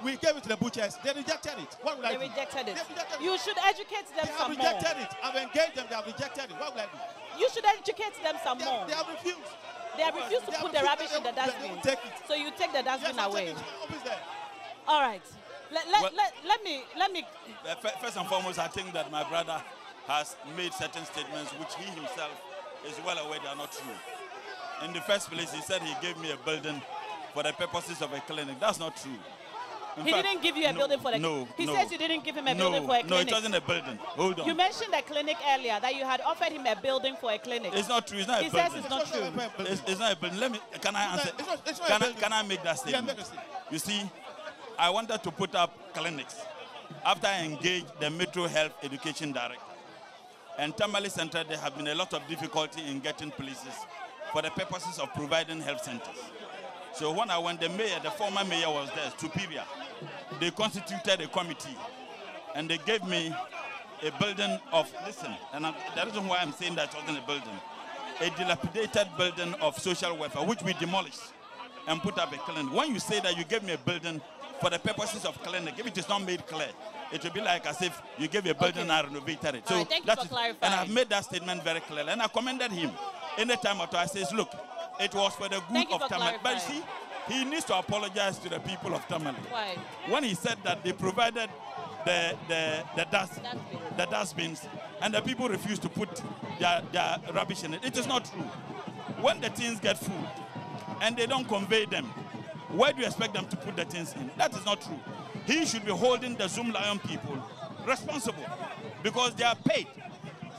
We gave it to the butchers. They rejected it. What would they I do? Rejected it. They rejected it. You should educate them they some more. They have rejected it. I've engaged them. They have rejected it. What would I do? You should educate them some they, more. They have refused. They have refused to they put the rubbish in the dustbin. So you take the dustbin yes, away. All right. Let, let, well, let, let me, let me... First and foremost, I think that my brother has made certain statements which he himself is well aware they are not true. In the first place, he said he gave me a building for the purposes of a clinic. That's not true. In he fact, didn't give you a no, building for the clinic. No, he no, says you didn't give him a building no, for a clinic. No, it wasn't a building. Hold on. You mentioned a clinic earlier, that you had offered him a building for a clinic. It's not true. It's not he a building. He says it's not true. It's, it's not a building. Let me, can I answer? It's not, it's not can, I, can I make that statement? Yeah, make a statement. You see, I wanted to put up clinics after I engaged the Metro Health Education Director. And Tamale Central, there have been a lot of difficulty in getting places for the purposes of providing health centers. So when I went, the mayor, the former mayor was there, Superior. They constituted a committee and they gave me a building of, listen, and I'm, the reason why I'm saying that it wasn't a building, a dilapidated building of social welfare, which we demolished and put up a clinic. When you say that you gave me a building for the purposes of clinic, if it is not made clear, it will be like as if you gave a building okay. and renovated it. So right, thank you for clarifying. And I've made that statement very clear. And I commended him. In the time after I says, look, it was for the good of Tamale. But you see, he needs to apologize to the people of Tamale. Why? When he said that they provided the the the dust the dustbins and the people refused to put their, their rubbish in it. It is not true. When the teens get food and they don't convey them, where do you expect them to put the things in? That is not true. He should be holding the Zoom Lion people responsible because they are paid.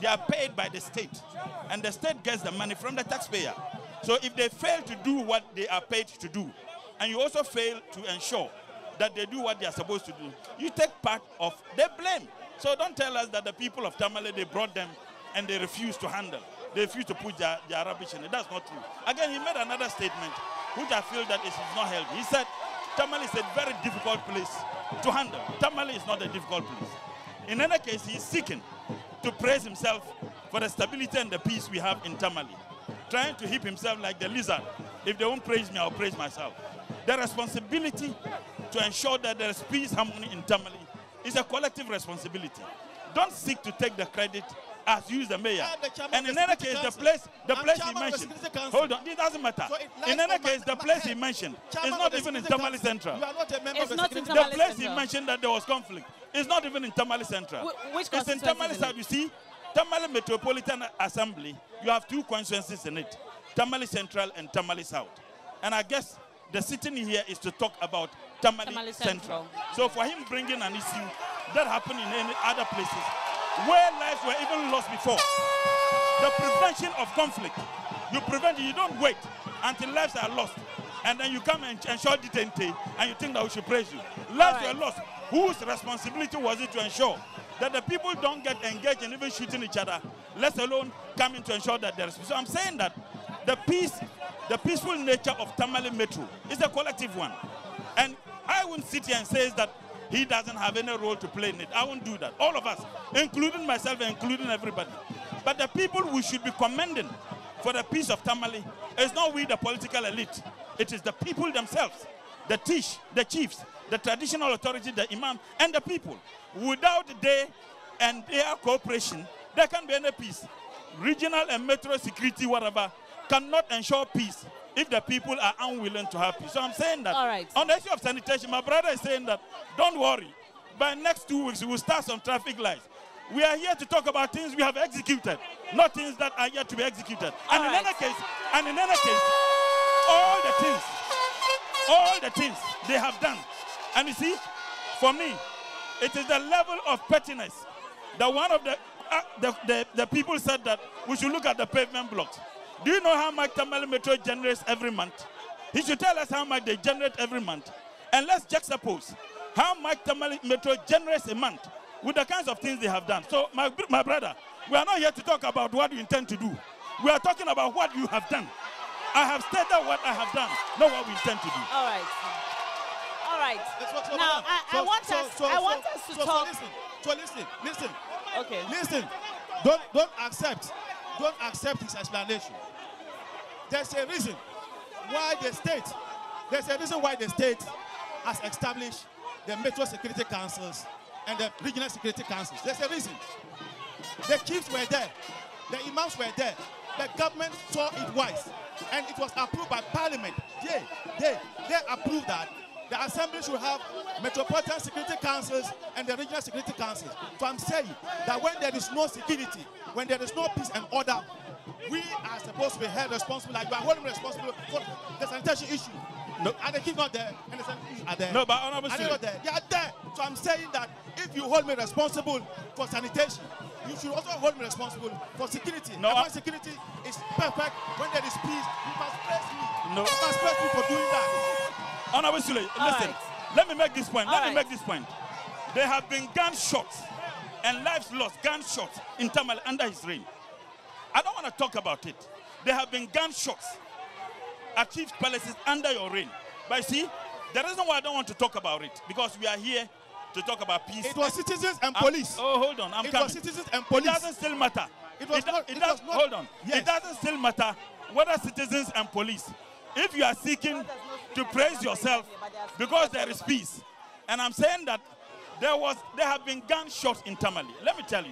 They are paid by the state, and the state gets the money from the taxpayer. So if they fail to do what they are paid to do, and you also fail to ensure that they do what they are supposed to do, you take part of the blame. So don't tell us that the people of Tamale, they brought them and they refused to handle. They refused to put their, their rubbish in it. That's not true. Again, he made another statement, which I feel that is not healthy. He said, Tamale is a very difficult place to handle. Tamale is not a difficult place. In any case, he is seeking to praise himself for the stability and the peace we have in Tamale, trying to heap himself like the lizard. If they won't praise me, I'll praise myself. The responsibility to ensure that there is peace, harmony in Tamale is a collective responsibility. Don't seek to take the credit as you, the mayor. The and in any case, council. the place, the I'm place he mentioned, hold on, it doesn't matter. So it in any case, the place he mentioned is not even in Tamale Central. You are not a member it's of the, in the place Central. He mentioned that there was conflict is not even in Tamale Central. Wh which it's in Tamale South. You see, Tamale Metropolitan Assembly, you have two constituencies in it, Tamale Central and Tamale South. And I guess the sitting here is to talk about Tamale, Tamale Central. Central. So for him bringing an issue that happened in any other places, where lives were even lost before. The prevention of conflict, you prevent it, you don't wait until lives are lost. And then you come and ensure detente, and you think that we should praise you. Lives were lost. Whose responsibility was it to ensure that the people don't get engaged in even shooting each other, let alone coming to ensure that there is peace? So I'm saying that the peace, the peaceful nature of Tamale Metro is a collective one. And I wouldn't sit here and say that he doesn't have any role to play in it. I won't do that. All of us, including myself and including everybody. But the people we should be commending for the peace of Tamale is not we, the political elite. It is the people themselves, the tish, the chiefs, the traditional authority, the imam, and the people. Without they and their cooperation, there can't be any peace. Regional and metro security, whatever, cannot ensure peace if the people are unwilling to have peace. So I'm saying that, all right, on the issue of sanitation, my brother is saying that, don't worry, by next two weeks we will start some traffic lights. We are here to talk about things we have executed, not things that are yet to be executed. And all in right. any case, and in any case, all the things, all the things they have done. And you see, for me, it is the level of pettiness that one of the, uh, the, the, the people said that we should look at the pavement blocks. Do you know how much Tamale Metro generates every month? He should tell us how much they generate every month. And let's juxtapose how much Tamale Metro generates a month with the kinds of things they have done. So, my, my brother, we are not here to talk about what you intend to do. We are talking about what you have done. I have stated what I have done, not what we intend to do. All right. All right. Now, I, I want so, us, so, I want so, us to so, talk. So listen, so listen, listen. Okay. Listen. Don't, don't accept. Don't accept his explanation. There's a reason why the state, there's a reason why the state has established the Metro Security Councils and the Regional Security Councils. There's a reason. The chiefs were there. The imams were there. The government saw it wise. And it was approved by Parliament. They, they, they approved that the Assembly should have Metropolitan Security Councils and the Regional Security Councils. So I'm saying that when there is no security, when there is no peace and order, we are supposed to be held responsible, like we are holding responsible for the sanitation issue. No. And the kids not there, and the sanitation issues are there. No, but Honorable Sule, not there. They are there. So I'm saying that if you hold me responsible for sanitation, you should also hold me responsible for security. No, and when security is perfect, when there is peace, you must praise me. No. You must praise me for doing that. Honorable Sule, listen, right. let me make this point. All let right. me make this point. There have been gunshots and lives lost, gunshots in Tamale under his reign. I don't want to talk about it. There have been gunshots at chief's palaces under your reign. But you see, the reason why I don't want to talk about it, because we are here to talk about peace. It was citizens and I'm, police. Oh, hold on. I'm it coming. was citizens and police. It doesn't still matter. It was it, not. It, it does, was not. Hold on. Yes. It doesn't still matter whether citizens and police. If you are seeking to praise yourself because there is peace, and I'm saying that there was, there have been gunshots in Tamale. Let me tell you,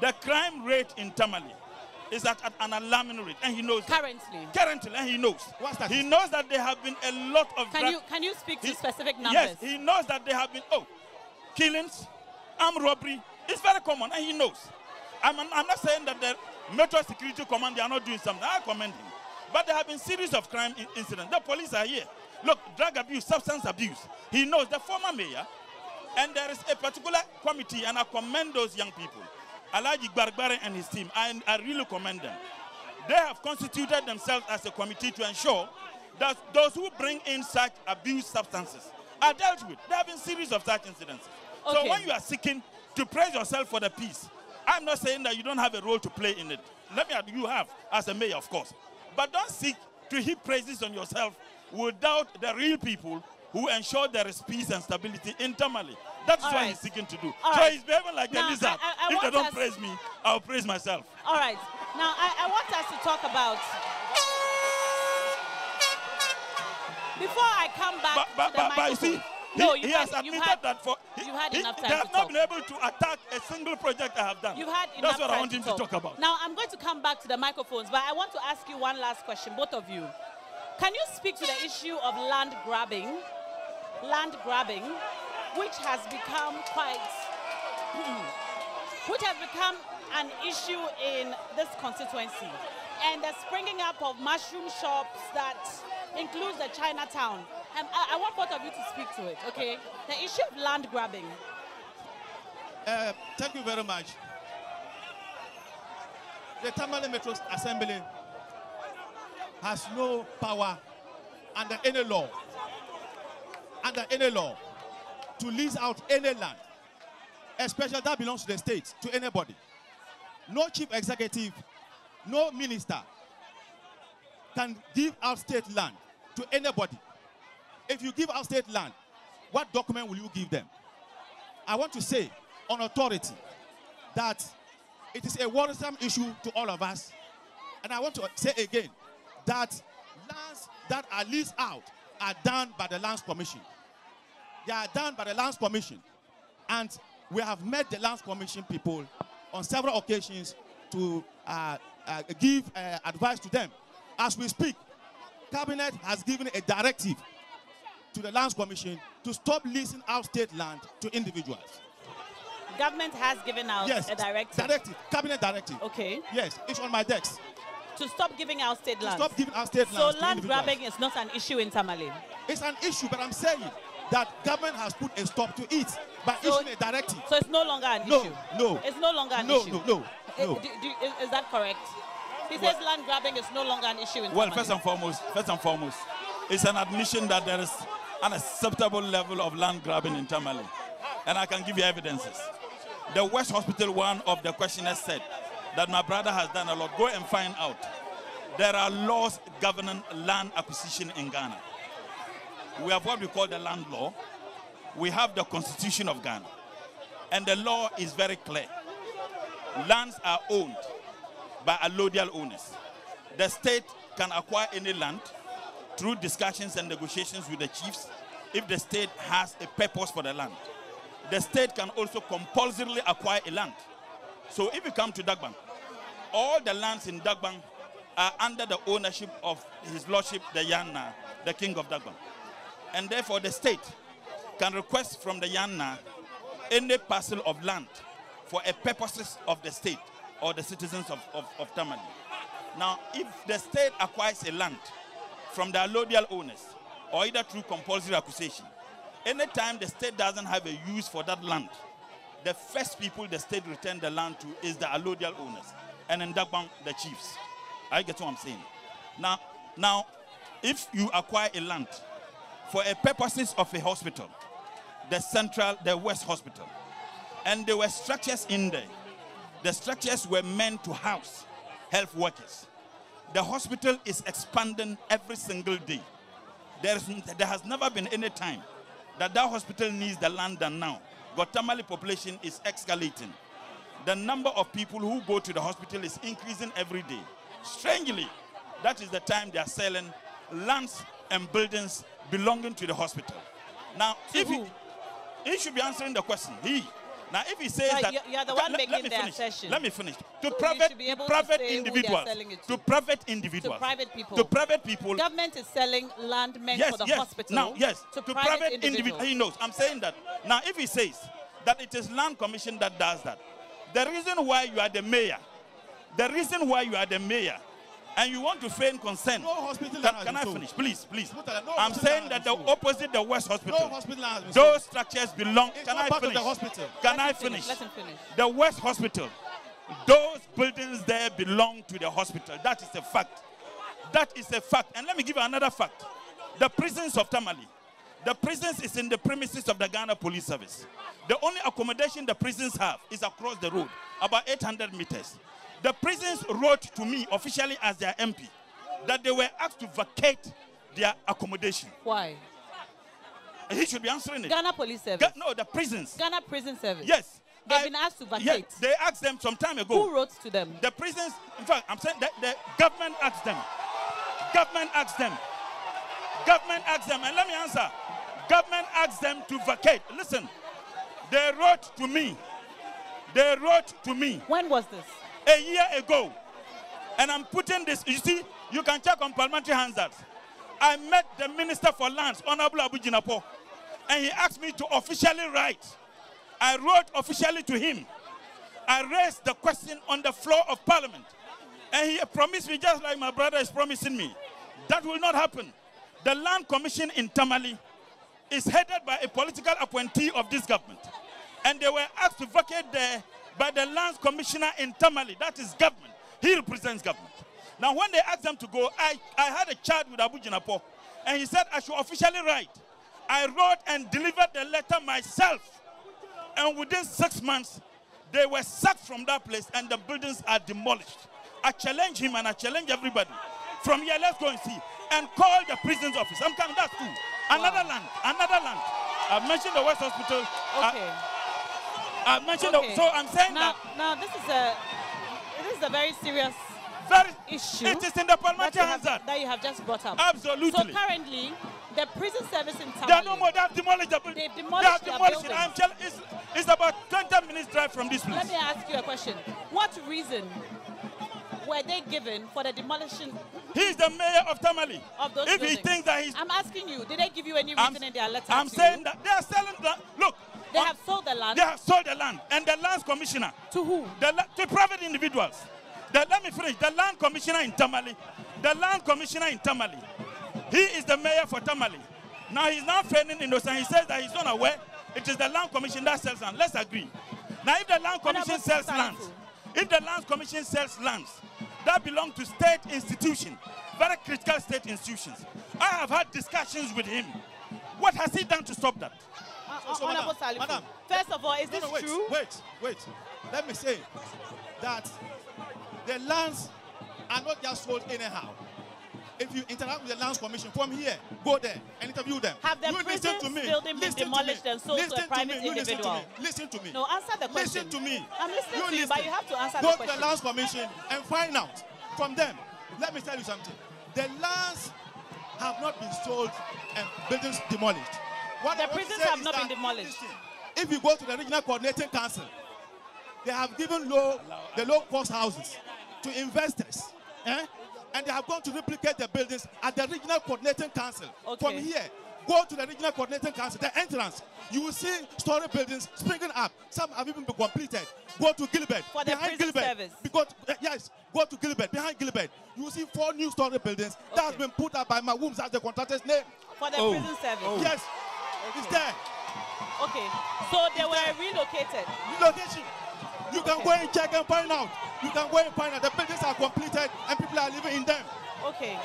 the crime rate in Tamale is at, at an alarming rate, and he knows currently. That. Currently, and he knows. What's that? He knows that there have been a lot of. Can you can you speak he, to specific numbers? Yes, he knows that there have been oh, killings, armed robbery. It's very common, and he knows. I'm I'm not saying that the Metro Security Command they are not doing something. I commend him, but there have been series of crime incidents. The police are here. Look, drug abuse, substance abuse. He knows the former mayor, and there is a particular committee, and I commend those young people. Alaji Barbare and his team, I, I really commend them. They have constituted themselves as a committee to ensure that those who bring in such abused substances are dealt with. There have been a series of such incidents. Okay. So when you are seeking to praise yourself for the peace, I'm not saying that you don't have a role to play in it. Let me add, you have, as a mayor, of course. But don't seek to heap praises on yourself without the real people who ensure there is peace and stability in Tamale. That's all what right. he's seeking to do. All so right. he's behaving like now, a lizard. I, I, I if they don't us... praise me, I'll praise myself. All right. Now, I, I want us to talk about... Before I come back but, but, to the but, but, see, he, no, he had, has admitted had, that for... He, you had enough time They have to not talk. been able to attack a single project I have done. You've had enough That's what time I want him to talk. to talk about. Now, I'm going to come back to the microphones, but I want to ask you one last question, both of you. Can you speak to the issue of land grabbing, land grabbing, which has become quite, which has become an issue in this constituency, and the springing up of mushroom shops that includes the Chinatown? And I, I want both of you to speak to it, okay? The issue of land grabbing. Uh, thank you very much. The Tamale Metro Assembly has no power under any law, under any law, to lease out any land, especially that belongs to the state, to anybody. No chief executive, no minister can give out state land to anybody. If you give out state land, what document will you give them? I want to say on authority that it is a worrisome issue to all of us. And I want to say again, that lands that are leased out are done by the Lands Commission. They are done by the Lands Commission. And we have met the Lands Commission people on several occasions to uh, uh, give uh, advice to them. As we speak, Cabinet has given a directive to the Lands Commission to stop leasing out state land to individuals. Government has given out yes, a directive? directive, Cabinet directive. Okay. Yes, it's on my desk. To stop giving out state land. Stop giving out state land. So land grabbing is not an issue in Tamale. It's an issue, but I'm saying that government has put a stop to it by so, issuing a directive. So it's no longer an no, issue. No, no. It's no longer an no, issue. No, no, no. Is, do, do, is that correct? He says well, land grabbing is no longer an issue in well, Tamale. Well, first and foremost, first and foremost, it's an admission that there is an acceptable level of land grabbing in Tamale, and I can give you evidences. The West Hospital one of the questioners said that my brother has done a lot. Go and find out. There are laws governing land acquisition in Ghana. We have what we call the land law. We have the Constitution of Ghana. And the law is very clear. Lands are owned by allodial owners. The state can acquire any land through discussions and negotiations with the chiefs if the state has a purpose for the land. The state can also compulsorily acquire a land. So if you come to Dagban, all the lands in Dagban are under the ownership of His Lordship, the Yaa Nah, the King of Dagban. And therefore the state can request from the Yaa Nah any parcel of land for a purposes of the state or the citizens of, of, of Tamale. Now, if the state acquires a land from the allodial owners, or either through compulsory acquisition, anytime the state doesn't have a use for that land, the first people the state returned the land to is the allodial owners, and in Dagban, the chiefs. I get what I'm saying. Now, now, if you acquire a land for a purposes of a hospital, the Central, the West Hospital, and there were structures in there. The structures were meant to house health workers. The hospital is expanding every single day. There, is, there has never been any time that that hospital needs the land than now. But Tamale population is escalating. The number of people who go to the hospital is increasing every day. Strangely, that is the time they are selling lands and buildings belonging to the hospital. Now, to if he, he should be answering the question. He. Now, if he says so that... You are the one making the accession. Let me finish. To private, private to individuals. To. to private individuals. To private people. To private people. Government is selling land meant yes, for the yes. hospital. Now, yes. To, to private, private individuals. Individ he knows. I'm saying that. Now, if he says that it is Land Commission that does that, the reason why you are the mayor, the reason why you are the mayor, and you want to feign consent. No hospital can, can I finish? Please, please. No I'm saying that the opposite the West Hospital, no hospital those structures belong. It's can I finish? The hospital. Can Let I finish? finish? Let him finish. The West Hospital Those buildings there belong to the hospital. That is a fact. That is a fact. And let me give you another fact. The prisons of Tamale. The prisons is in the premises of the Ghana Police Service. The only accommodation the prisons have is across the road, about eight hundred meters. The prisons wrote to me officially as their M P that they were asked to vacate their accommodation. Why? He should be answering it. Ghana Police Service. Ga no, the prisons. Ghana Prison Service. Yes. They've I, been asked to vacate. Yes, they asked them some time ago. Who wrote to them? The prisons. In fact, I'm saying that the government asked them. Government asked them. Government asked them. And let me answer. Government asked them to vacate. Listen, they wrote to me. They wrote to me. When was this? A year ago. And I'm putting this, you see, you can check on parliamentary handouts. I met the Minister for Lands, Honorable Abu Jinapo, and he asked me to officially write. I wrote officially to him. I raised the question on the floor of Parliament. And he promised me, just like my brother is promising me, that will not happen. The Land Commission in Tamale is headed by a political appointee of this government. And they were asked to vacate there by the Lands Commissioner in Tamale. That is government. He represents government. Now, when they asked them to go, I, I had a chat with Abu Jinapo, and he said I should officially write. I wrote and delivered the letter myself. And within six months, they were sacked from that place, and the buildings are demolished. I challenge him, and I challenge everybody. From here, let's go and see. And call the prison's office. I'm coming, that's two. Another wow. land, another land. I've mentioned the West Hospital. Okay. I've mentioned okay. the, so I'm saying now, that. Now, this is a, this is a very serious Very, issue it is in the parliamentary that, that. that you have just brought up. Absolutely. So currently, the prison service in Tamale. They are no more. They have demolished the building. They've demolished, they have demolished it. I'm telling, it's, it's about twenty minutes drive from this place. Let me ask you a question. What reason were they given for the demolition? He's the mayor of Tamale. Of those if buildings. He thinks that he's. I'm asking you. Did they give you any reason I'm, in their letter? I'm saying you? that they are selling the look. They um, have sold the land. They have sold the land, and the lands commissioner. To who? The, to private individuals. The, let me finish. The land commissioner in Tamale, the land commissioner in Tamale, he is the mayor for Tamale. Now he's now feigning innocence. He says that he's not aware. It is the land commission that sells land. Let's agree. Now, if the land commission sells lands, if the land commission sells lands that belong to state institutions, very critical state institutions, I have had discussions with him. What has he done to stop that? Uh, so, so Honorable Salifu, Madam, first of all, is no, this no, wait, true? Wait, wait. Let me say that. The lands are not just sold anyhow. If you interact with the Lands Commission from here, go there and interview them. Have the prisons building been demolished and sold to a private individual? Listen to me. No, answer the question. Listen to me. I'm listening to you, but you have to answer the question. Go to the Lands Commission and find out from them. Let me tell you something. The lands have not been sold and buildings demolished. What the prisons have not been demolished. If you go to the Regional Coordinating Council, they have given low, the low-cost houses to investors, eh? And they have gone to replicate the buildings at the Regional Coordinating Council. Okay. From here, go to the Regional Coordinating Council, the entrance. You will see story buildings springing up. Some have even been completed. Go to Gilbert. For the behind Gilbert, service. Because, uh, yes, go to Gilbert. Behind Gilbert, you will see four new story buildings okay. that have been put up by my womb as the contractor's name. For the oh. prison service. Oh. Yes, okay. it's there. Okay, so they it's were there. relocated. Relocation. You can okay. go and check and find out. You can go and find out. The buildings are completed and people are living in them. Okay.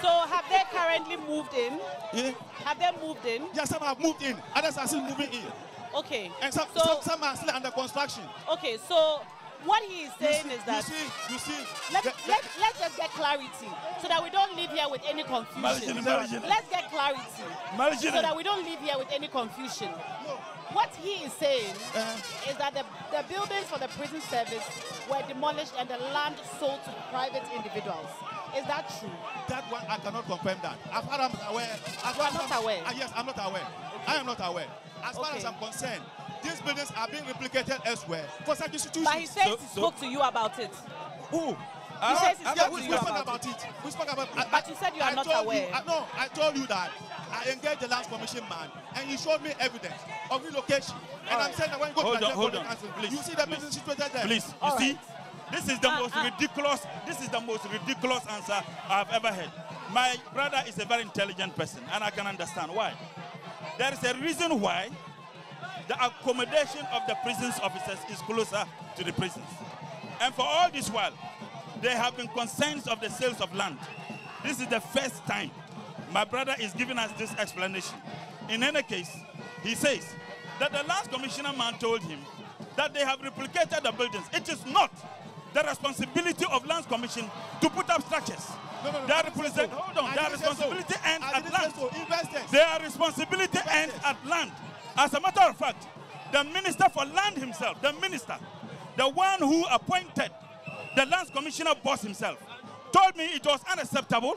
So have they currently moved in? Yeah. Have they moved in? Yes, yeah, some have moved in. Others are still moving in. Okay. And some, so, some, some are still under construction. Okay. So what he is saying see, is that... You see, you see... Let's, the, the, let's, let's just get clarity so that we don't leave here with any confusion. Margin, margin. Let's get clarity margin. so that we don't leave here with any confusion. No. What he is saying uh, is that the, the buildings for the prison service were demolished and the land sold to private individuals. Is that true? That one, I cannot confirm that. As far as I'm aware... As far I'm as not I'm, aware? Uh, yes, I'm not aware. Okay. I am not aware. As okay. far as I'm concerned, these buildings are being replicated elsewhere for such institutions. But he says so, he spoke so. to you about it. Who? Uh, he says he spoke to you about, about it. it. We spoke about it. But I, you said you are I not aware. You, I, no, I told you that. I engaged the last commission man, and he showed me evidence of relocation. And All I'm right. saying that when you go hold to the on, hold on. Council, please, you see the business situated there. Please, you All see, right. this is the uh, most uh, ridiculous. This is the most ridiculous answer I've ever heard. My brother is a very intelligent person, and I can understand why. There is a reason why the accommodation of the prisons officers is closer to the prisons. And for all this while, there have been concerns of the sales of land. This is the first time my brother is giving us this explanation. In any case, he says that the last commissioner man told him that they have replicated the buildings. It is not the responsibility of Lands Commission to put up structures. No, no, no, their responsibility, hold on, their responsibility so. ends at land. So. Their responsibility Investors. ends at land. As a matter of fact, the Minister for Land himself, the Minister, the one who appointed the Lands Commissioner boss himself, told me it was unacceptable.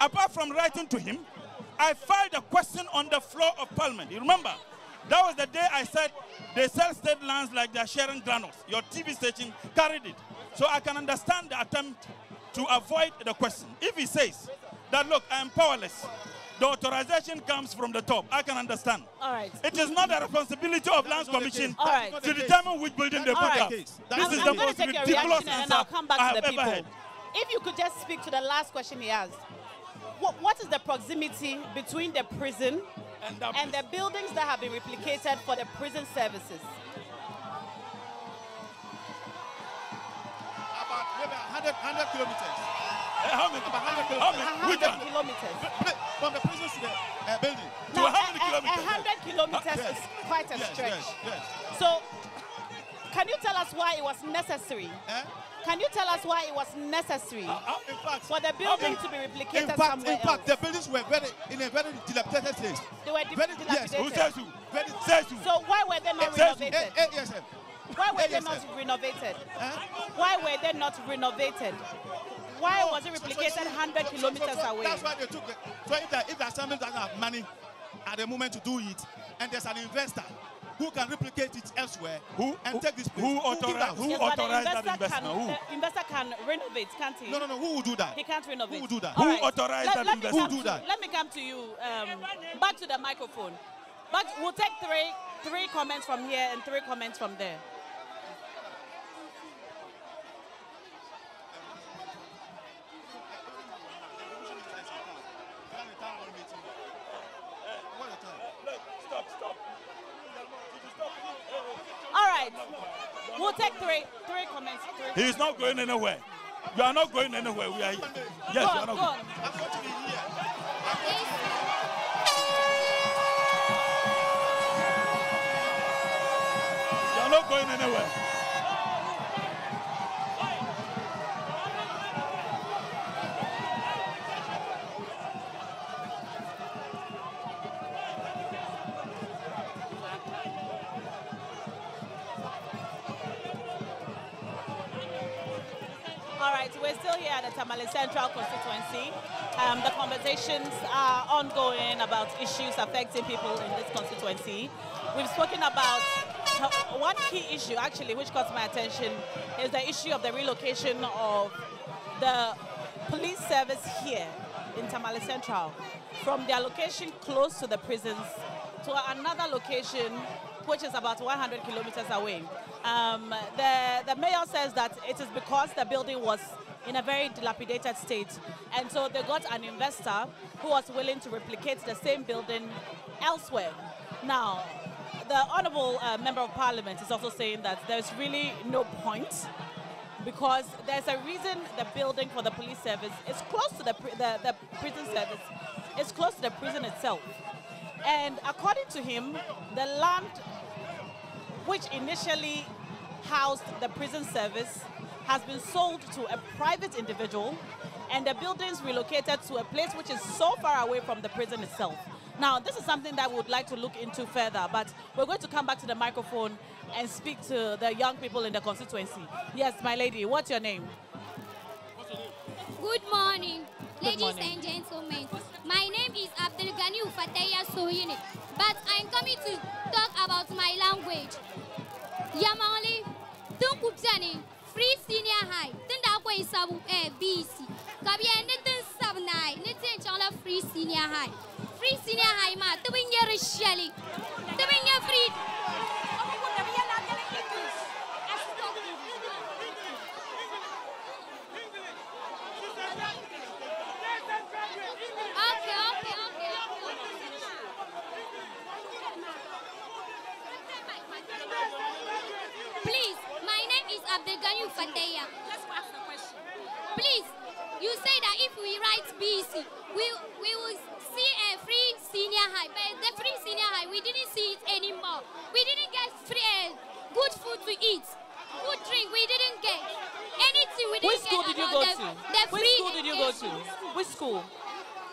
Apart from writing to him, I filed a question on the floor of Parliament. You remember? That was the day I said they sell state lands like they're sharing granules. Your T V station carried it. So I can understand the attempt to avoid the question. If he says that, look, I am powerless, the authorization comes from the top, I can understand. All right. It is not the responsibility of Lands Commission right. to determine which building they put right. up. This I'm, is I'm the most ridiculous answer I'll come back I have to the ever people. heard. If you could just speak to the last question he asked. What, what is the proximity between the prison and, and the buildings that have been replicated yes. for the prison services? About maybe one hundred kilometers. How many? About one hundred kilometers. From the prison to the uh, building. To now, one hundred kilometers. one hundred kilometers yes. is quite a yes, stretch. Yes, yes. So, can you tell us why it was necessary? Eh? Can you tell us why it was necessary uh, uh, in fact, for the building uh, to be replicated in fact, somewhere In fact, else? the buildings were very, in a very dilapidated place. They were very, dilapidated? Yes, who says you? Very, says you. So why were they not says renovated? You. A, a, why were they not renovated? Huh? Why were they not renovated? Why no, was it replicated so, so, one hundred kilometers so, so, so, away? That's why they took it. So if the, if the assembly doesn't have money at the moment to do it, and there's an investor, who can replicate it elsewhere? Who and who, take this? Place. Who authorized? Who, who yes, authorized that investment? Can, who? The investor can renovate, can't he? No, no, no. Who will do that? He can't renovate. Who will do that? All who right. authorized let, that let investment? Who do that? Let me come to you. Um, back to the microphone. But we'll take three, three comments from here and three comments from there. We'll take three, three comments. Three He's comments. not going anywhere. You are not going anywhere. We are here. Yes, you are not go going. I'm going to be here. I'm going to be here. You are not going anywhere. Tamale Central constituency. Um, the conversations are ongoing about issues affecting people in this constituency. We've spoken about one key issue, actually, which caught my attention, is the issue of the relocation of the police service here in Tamale Central from their location close to the prisons to another location which is about one hundred kilometers away. Um, the, the mayor says that it is because the building was in a very dilapidated state. And so they got an investor who was willing to replicate the same building elsewhere. Now, the Honorable uh, Member of Parliament is also saying that there's really no point because there's a reason the building for the police service is close to the, the, the prison service. It's close to the prison itself. And according to him, the land which initially housed the prison service has been sold to a private individual and the buildings relocated to a place which is so far away from the prison itself. Now, this is something that we would like to look into further, but we're going to come back to the microphone and speak to the young people in the constituency. Yes, my lady, what's your name? Good morning, Good ladies morning. and gentlemen. My name is Abdelganiu Fataya Sohine, but I'm coming to talk about my language. Yamali, Tunkupjani. Free Senior High, then that way is B E C E. Kabia Nathan Savnai, Nathan Chala Free Senior High. Free Senior High, ma, to win your shelly, to win your free. Abdelganiu Fateya. Let's ask the question. Please, you say that if we write B E C E, we, we will see a free senior high. But the free senior high, we didn't see it anymore. We didn't get free, uh, good food to eat, good drink, we didn't get anything. We didn't Which school get did you go the, to? The Which free school did you go to? Which school?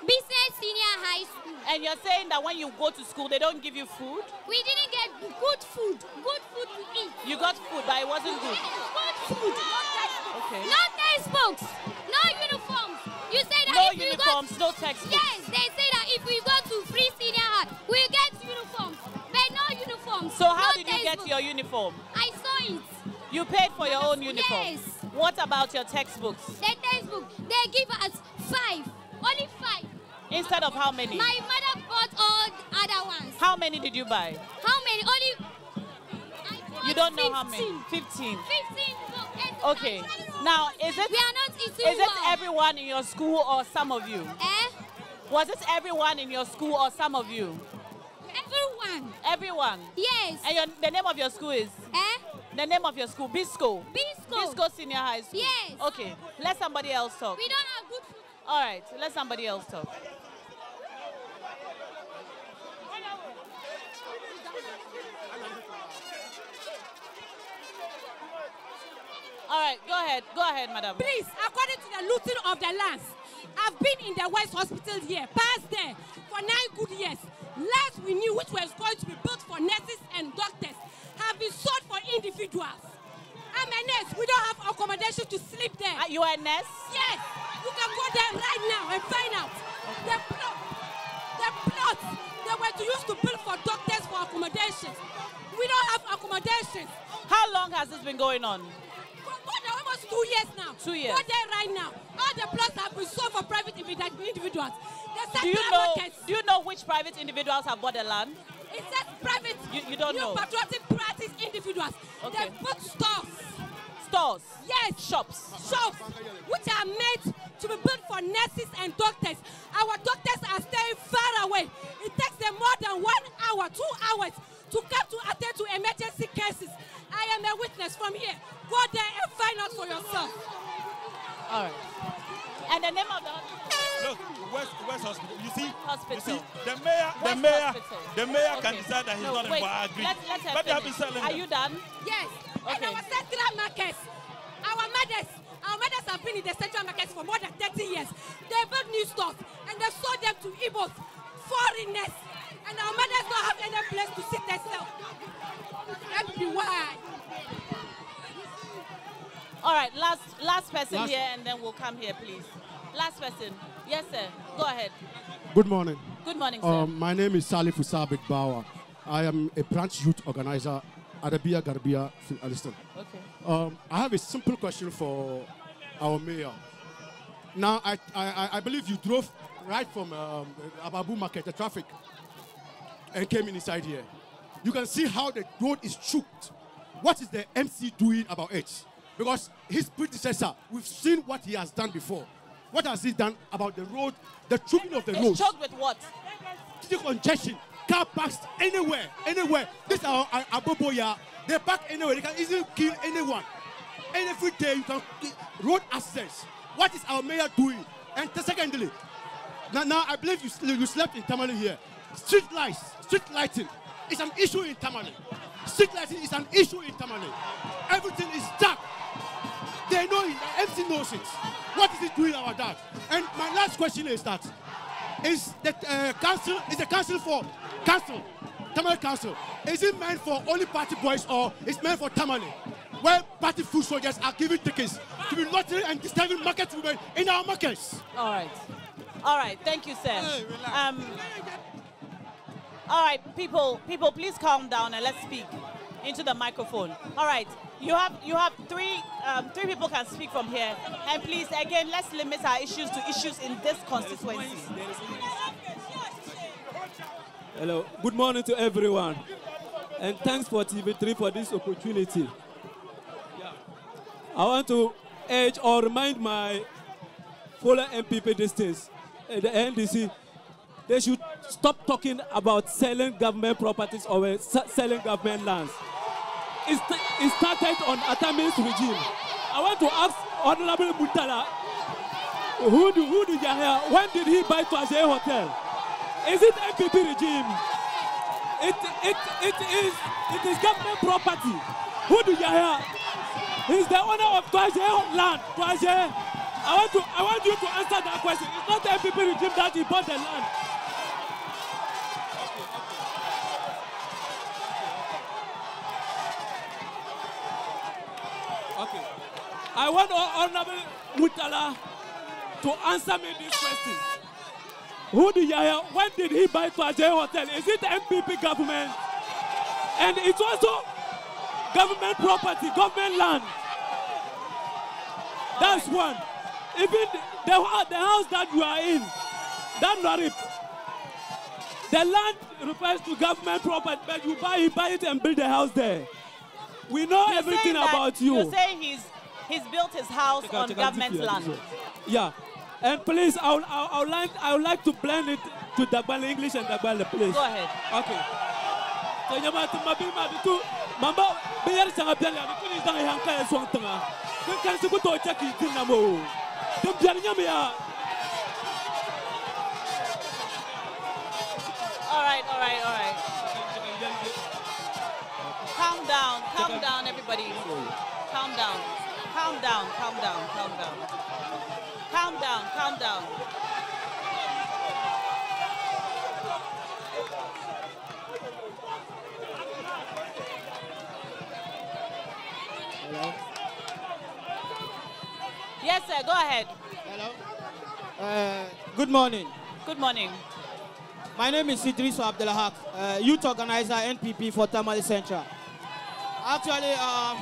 Bisco Senior High School. And you're saying that when you go to school, they don't give you food? We didn't get good food. Good food to eat. You got food, but it wasn't good. Good food. No textbooks. Okay. No textbooks. No uniforms. You say that no if uniforms, you go to, no textbooks. Yes, they say that if we go to free senior high, we get uniforms. But no uniforms. So how no did you get your uniform? I saw it. You paid for your own uniform? Yes. What about your textbooks? The textbooks, they give us five. Only five. Instead of how many? My mother bought all the other ones. How many did you buy? How many? Only. I you don't fifteen. Know how many? Fifteen. Fifteen. No, okay. Now, is it? We are not eating Is it more. Everyone in your school or some of you? Eh? Was it everyone in your school or some of you? Everyone. Everyone. Yes. And your, the name of your school is? Eh? The name of your school, Bisco. Bisco. Bisco Senior High School. Yes. Okay. Let somebody else talk. We don't have good food. All right. So let somebody else talk. All right, go ahead, go ahead, madam. Please, according to the looting of the lands, I've been in the West Hospital here, past there, for nine good years. Last we knew which was going to be built for nurses and doctors have been sold for individuals. I'm a nurse, we don't have accommodation to sleep there. Are you a nurse? Yes, you can go there right now and find out. The plot, the plots they were to use to build for doctors for accommodation. We don't have accommodation. How long has this been going on? Almost two years now. Two years. Go there right now. All the plots have been sold for private individuals. Do you know? Markets. Do you know which private individuals have bought the land? It says private. You, you don't know. Patriotic practice individuals. Okay. They put stores. Stores. Yes. Shops. Shops, which are made to be built for nurses and doctors. Our doctors are staying far away. It takes them more than one hour, two hours to come to attend to emergency cases. I am a witness from here. Go there and find out for yourself. All right. And the name of the hospital? Look, West, West Hospital. You see, hospital. You see, the mayor, the West mayor, hospital. the mayor okay. can decide that he's no, not in agree. Let, let her but they have been selling. Are them. You done? Yes. Okay. And our central markets, our mothers, our mothers have been in the central markets for more than thirty years. They built new stores and they sold them to Igbos, foreigners. And our mothers don't have any place to sit themselves. Everywhere. All right, last last person last here, and then we'll come here, please. Last person. Yes, sir. Go ahead. Good morning. Good morning, sir. Um, my name is Salifu Sabik Bawa. I am a branch youth organizer at Abia Garbia in Alliston. Okay. Um, I have a simple question for our mayor. Now, I I, I believe you drove right from um, Ababu Market, the traffic, and came in inside here. You can see how the road is choked. What is the M C doing about it? Because his predecessor, we've seen what he has done before. What has he done about the road, the choking of the road? It's choked with what? The congestion, car parks anywhere, anywhere. These are Aboboya, they park anywhere, they can easily kill anyone. And every day you can road access. What is our mayor doing? And secondly, now, now I believe you, you slept in Tamale here. Street lights, street lighting. It's an issue in Tamale. Street lighting is an issue in Tamale. Everything is dark. They know it. The M C knows it. What is it doing about that? And my last question is that is the uh, council is the council for council Tamale council? Is it meant for only party boys or is meant for Tamale, where party food soldiers are giving tickets to be lottery and disturbing market women in our markets? All right, all right. Thank you, sir. Um, All right, people, people, please calm down and let's speak into the microphone. All right, you have you have three um, three people can speak from here, and please again let's limit our issues to issues in this constituency. Hello, good morning to everyone, and thanks for T V three for this opportunity. I want to urge or remind my fellow M P P districts, the N D C. They should stop talking about selling government properties or selling government lands. it, st it started on Atami's regime. I want to ask Honorable Mutala, who do, who do you hear? When did he buy Touajé Hotel? Is it M P P regime? It, it, it, is, it is government property. Who do you hear? He's the owner of Touajé land. Touajé. I want, to, I want you to answer that question. It's not the M P P regime that he bought the land. Okay. I want Honorable Mutala to answer me this question. Who did Yaya, when did he buy Touajé Hotel? Is it the M P P government? And it's also government property, government land. That's one. Even the, the house that you are in, that Narip, the land refers to government property, but you buy, you buy it and build a house there. We know you're everything about you. You're saying he's, he's built his house on government land. Yeah. And please, I would, I, would like, I would like to blend it to Dagban English and Dagban, please. Go ahead. Okay. All right, all right, all right. Calm down, calm down, everybody. Calm down, calm down, calm down, calm down. Calm down, calm down. Hello? Yes, sir, go ahead. Hello. Uh, good morning. Good morning. My name is Idris Abdallah, uh, youth organizer, N P P for Tamale Central. Actually, um,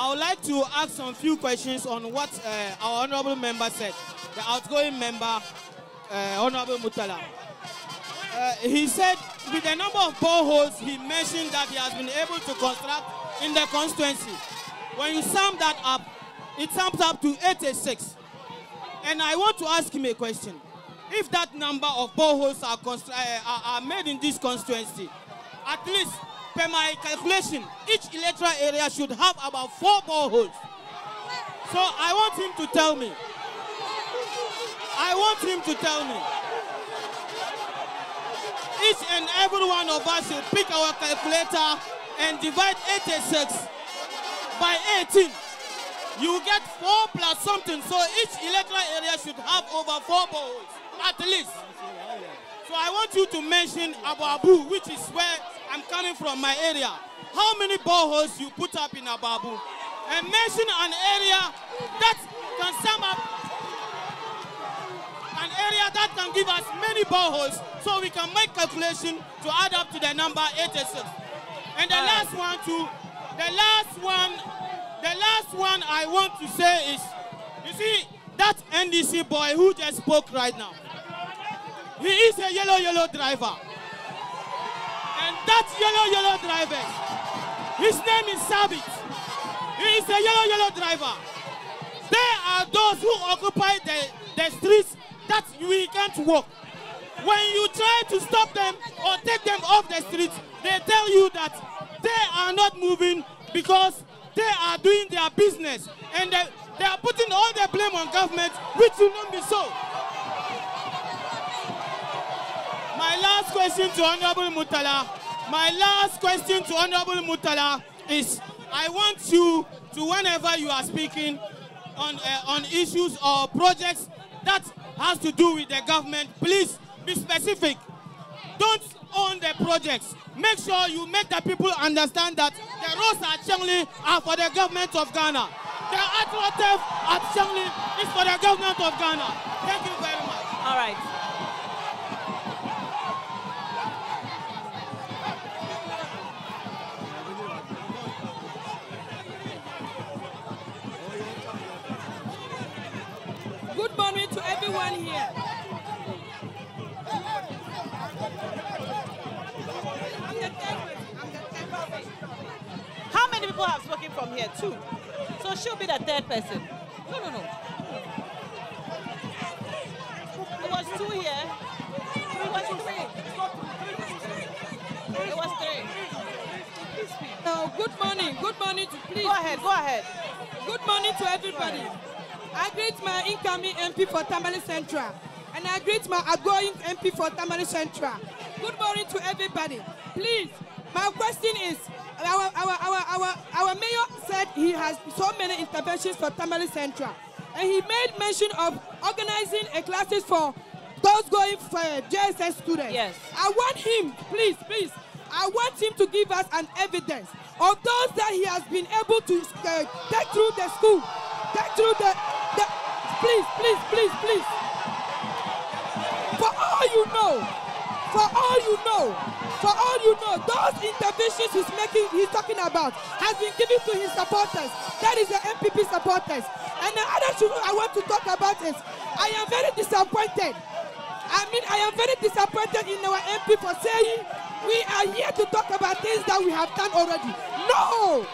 I would like to ask some few questions on what uh, our honorable member said, the outgoing member, uh, Honorable Mutala. Uh, he said with the number of boreholes, he mentioned that he has been able to construct in the constituency. When you sum that up, it sums up to eighty-six. And I want to ask him a question. If that number of boreholes are, uh, are made in this constituency, at least per my calculation, each electoral area should have about four boreholes. So I want him to tell me. I want him to tell me. Each and every one of us should pick our calculator and divide eighty-six by eighteen. You get four plus something, so each electoral area should have over four boreholes. At least. So I want you to mention Ababu, which is where I'm coming from, my area. How many boreholes you put up in Ababu? And mention an area that can sum up, an area that can give us many boreholes, so we can make calculation to add up to the number eighty-six. And the All last right. one too, the last one, the last one I want to say is, you see, that N D C boy who just spoke right now, he is a yellow, yellow driver. And that yellow, yellow driver, his name is Sabit. He is a yellow, yellow driver. They are those who occupy the, the streets that we can't walk. When you try to stop them or take them off the streets, they tell you that they are not moving because they are doing their business. And the, They are putting all their blame on government, which will not be so. My last question to Honorable Mutala, my last question to Honorable Mutala is, I want you to, whenever you are speaking on, uh, on issues or projects that has to do with the government, please be specific. Don't own the projects. Make sure you make the people understand that the roads at Changli are for the government of Ghana. The alternative at Changli is for the government of Ghana. Thank you very much. All right. Good morning to everyone here. How many people have spoken from here? Two. So she'll be the third person. No, no, no. It was two here. It was three. It was three. Now, good morning. Good morning to please. Go ahead, go ahead. Good morning to everybody. I greet my incoming M P for Tamale Central. And I greet my outgoing M P for Tamale Central. Good morning to everybody. Please, my question is, our, our, our, our, our mayor said he has so many interventions for Tamale Central. And he made mention of organizing a classes for those going for J S S students. Yes. I want him, please, please, I want him to give us an evidence of those that he has been able to uh, take through the school, take through the, the, please, please, please, please. For all you know, for all you know, for all you know, those interventions he's making, he's talking about, has been given to his supporters. That is the M P P supporters. And the other thing I want to talk about is, I am very disappointed. I mean, I am very disappointed in our M P for saying we are here to talk about things that we have done already. No!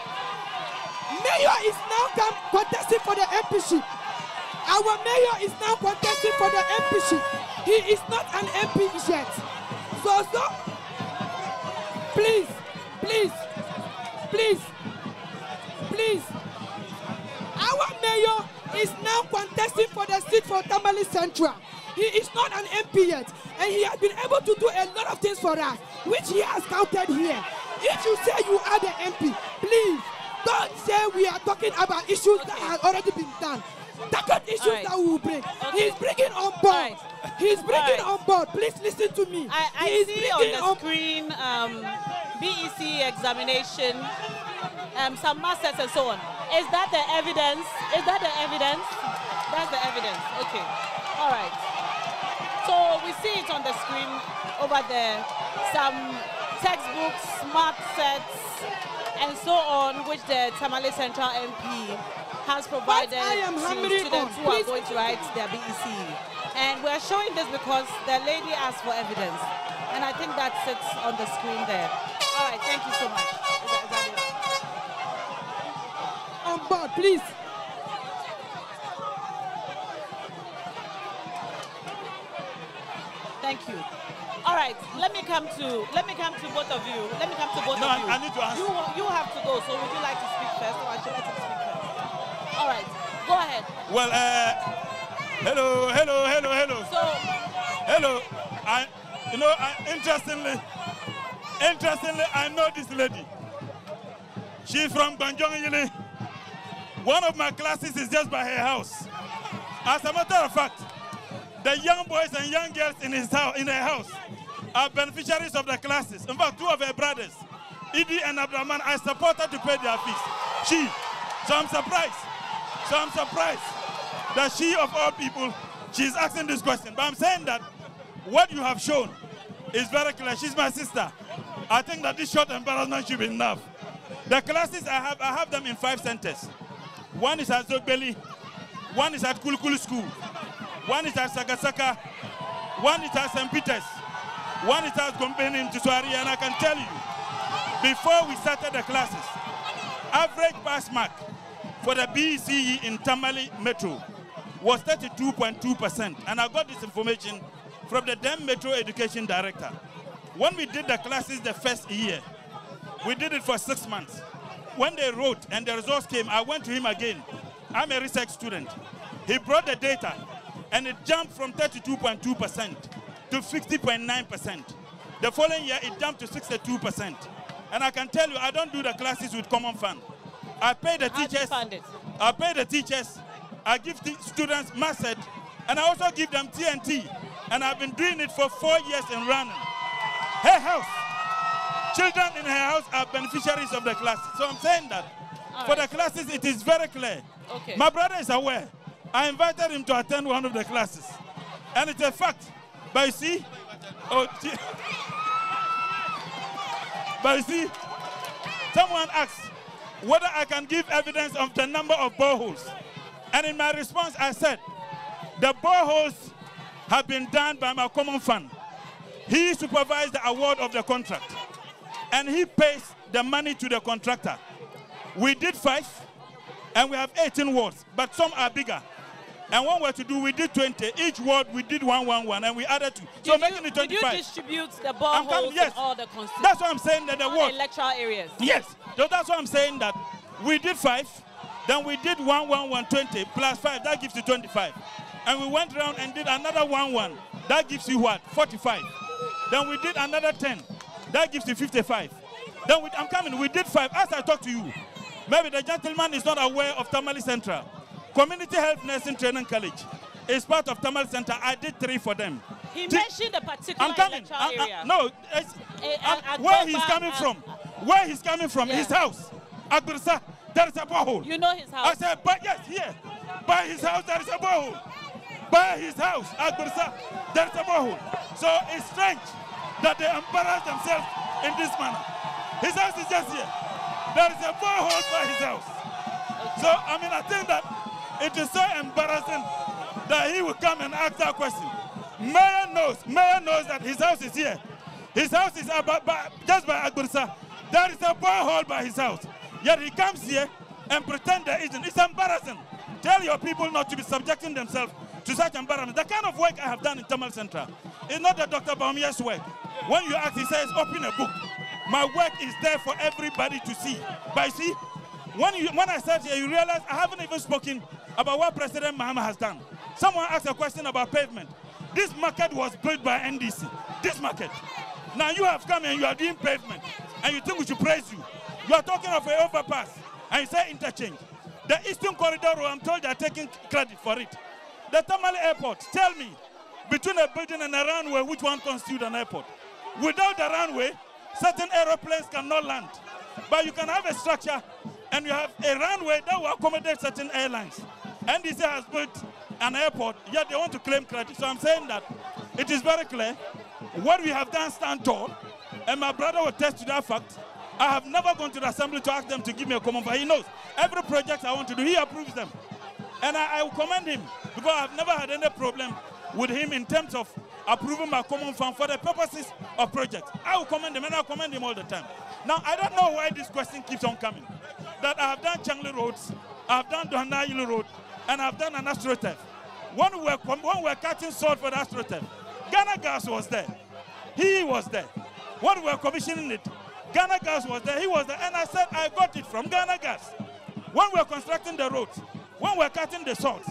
Mayor is now contesting for the M P C. Our mayor is now contesting for the M P C. He is not an M P yet. So, so, please, please, please, please. Our mayor is now contesting for the seat for Tamale Central. He is not an M P yet, and he has been able to do a lot of things for us, which he has counted here. If you say you are the M P, please don't say we are talking about issues okay. that have already been done. Tackle issues right. that we will bring. Okay. He's bringing on board. Right. He's bringing right. on board. Please listen to me. I, I he is see on the on screen um, B E C E examination, um, some masters and so on. Is that the evidence? Is that the evidence? That's the evidence. Okay. All right. So we see it on the screen over there. Some textbooks, smart sets, and so on, which the Tamale Central M P has provided to students who are going to write their B E C E. And we're showing this because the lady asked for evidence. And I think that sits on the screen there. All right, thank you so much. Is that, is that it? On board, please. Thank you. All right, let me come to let me come to both of you. Let me come to both no, of you. I need to ask. You you have to go. So would you like to speak first, or I should let you speak first? All right, go ahead. Well, uh, hello, hello, hello, hello. So, hello. I, you know, I, interestingly, interestingly, I know this lady. She's from Banjongili. One of my classes is just by her house. As a matter of fact, the young boys and young girls in his house, in her house, are beneficiaries of the classes. In fact, two of her brothers, Idi and Abdulrahman, are supported to pay their fees. She, so I'm surprised. So I'm surprised that she, of all people, she's asking this question. But I'm saying that what you have shown is very clear. She's my sister. I think that this short embarrassment should be enough. The classes I have, I have them in five centers. One is at Zobeli, one is at Kulkul School. One is at Sagasaka, one is at Saint Peter's, one is at Gombeni in Tiswari, and I can tell you, before we started the classes, average pass mark for the B E C E in Tamale Metro was thirty-two point two percent, and I got this information from the then Metro Education Director. When we did the classes the first year, we did it for six months. When they wrote and the results came, I went to him again. I'm a research student. He brought the data. And it jumped from thirty-two point two percent to fifty point nine percent. The following year, it jumped to sixty-two percent. And I can tell you, I don't do the classes with common fund. I pay the teachers. How do you fund it? I pay the teachers. I give the students MASET, and I also give them T N T. And I've been doing it for four years in running. Her house, children in her house are beneficiaries of the classes. So I'm saying that All for right. the classes, it is very clear. Okay. My brother is aware. I invited him to attend one of the classes. And it's a fact. But you see, oh, but you see, someone asked whether I can give evidence of the number of boreholes. And in my response, I said, the boreholes have been done by my common fund. He supervised the award of the contract. And he pays the money to the contractor. We did five, and we have eighteen wards, but some are bigger. And one were to do, we did twenty. Each ward, we did one, one, one, and we added two. So did making you, it twenty-five. Did you distribute the boreholes yes. in all the constituencies? That's what I'm saying. That the ward. Electoral areas. Yes. So that's what I'm saying, that we did five, then we did one, one, one, twenty, plus five. That gives you twenty-five. And we went around and did another one, one. That gives you what? forty-five. Then we did another ten. That gives you fifty-five. Then we, I'm coming. We did five. As I talk to you, maybe the gentleman is not aware of Tamale Central. Community Health Nursing Training College is part of Tamale Central. I did three for them. He T mentioned a particular electoral I, I, area. No, it's, a, I'm, a, where Dagban, he's coming a, from. Where he's coming from. Yeah. His house. Agursa, there is a borehole. You know his house. I said, but yes, here. By his house, there is a borehole. By his house, Agursa, there is a borehole. So it's strange that they embarrass themselves in this manner. His house is just here. There is a borehole by his house. Okay. So, I mean, I think that it is so embarrassing that he will come and ask that question. Mayor knows, Mayor knows that his house is here. His house is about, by, just by Agursa. There is a borehole by his house. Yet he comes here and pretends there isn't. It's embarrassing. Tell your people not to be subjecting themselves to such embarrassment. The kind of work I have done in Tamale Central is not the Doctor Bawumia's work. When you ask, he says, open a book. My work is there for everybody to see. But you see, when, you, when I sat here, you realize I haven't even spoken about what President Mahama has done. Someone asked a question about pavement. This market was built by N D C. This market. Now you have come and you are doing pavement, and you think we should praise you. You are talking of an overpass, and you say interchange. The Eastern Corridor, I'm told they are taking credit for it. The Tamale Airport, tell me, between a building and a runway, which one constitutes an airport? Without the runway, certain aeroplanes cannot land. But you can have a structure, and you have a runway that will accommodate certain airlines. N D C has built an airport, yet they want to claim credit. So I'm saying that it is very clear. What we have done stand tall, and my brother will attest to that fact. I have never gone to the assembly to ask them to give me a comment, but he knows. Every project I want to do, he approves them. And I, I will commend him, because I've never had any problem with him in terms of approving my common fund for the purposes of projects. I will commend him, and I will commend him all the time. Now, I don't know why this question keeps on coming. That I have done Changli roads, I have done Dohanayilu road, and I have done an AstroTurf. When we were, when we were catching salt for the AstroTurf, Ghana Gas was there. He was there. When we were commissioning it, Ghana Gas was there. He was there. And I said, I got it from Ghana Gas. When we were constructing the roads, when we were cutting the salt,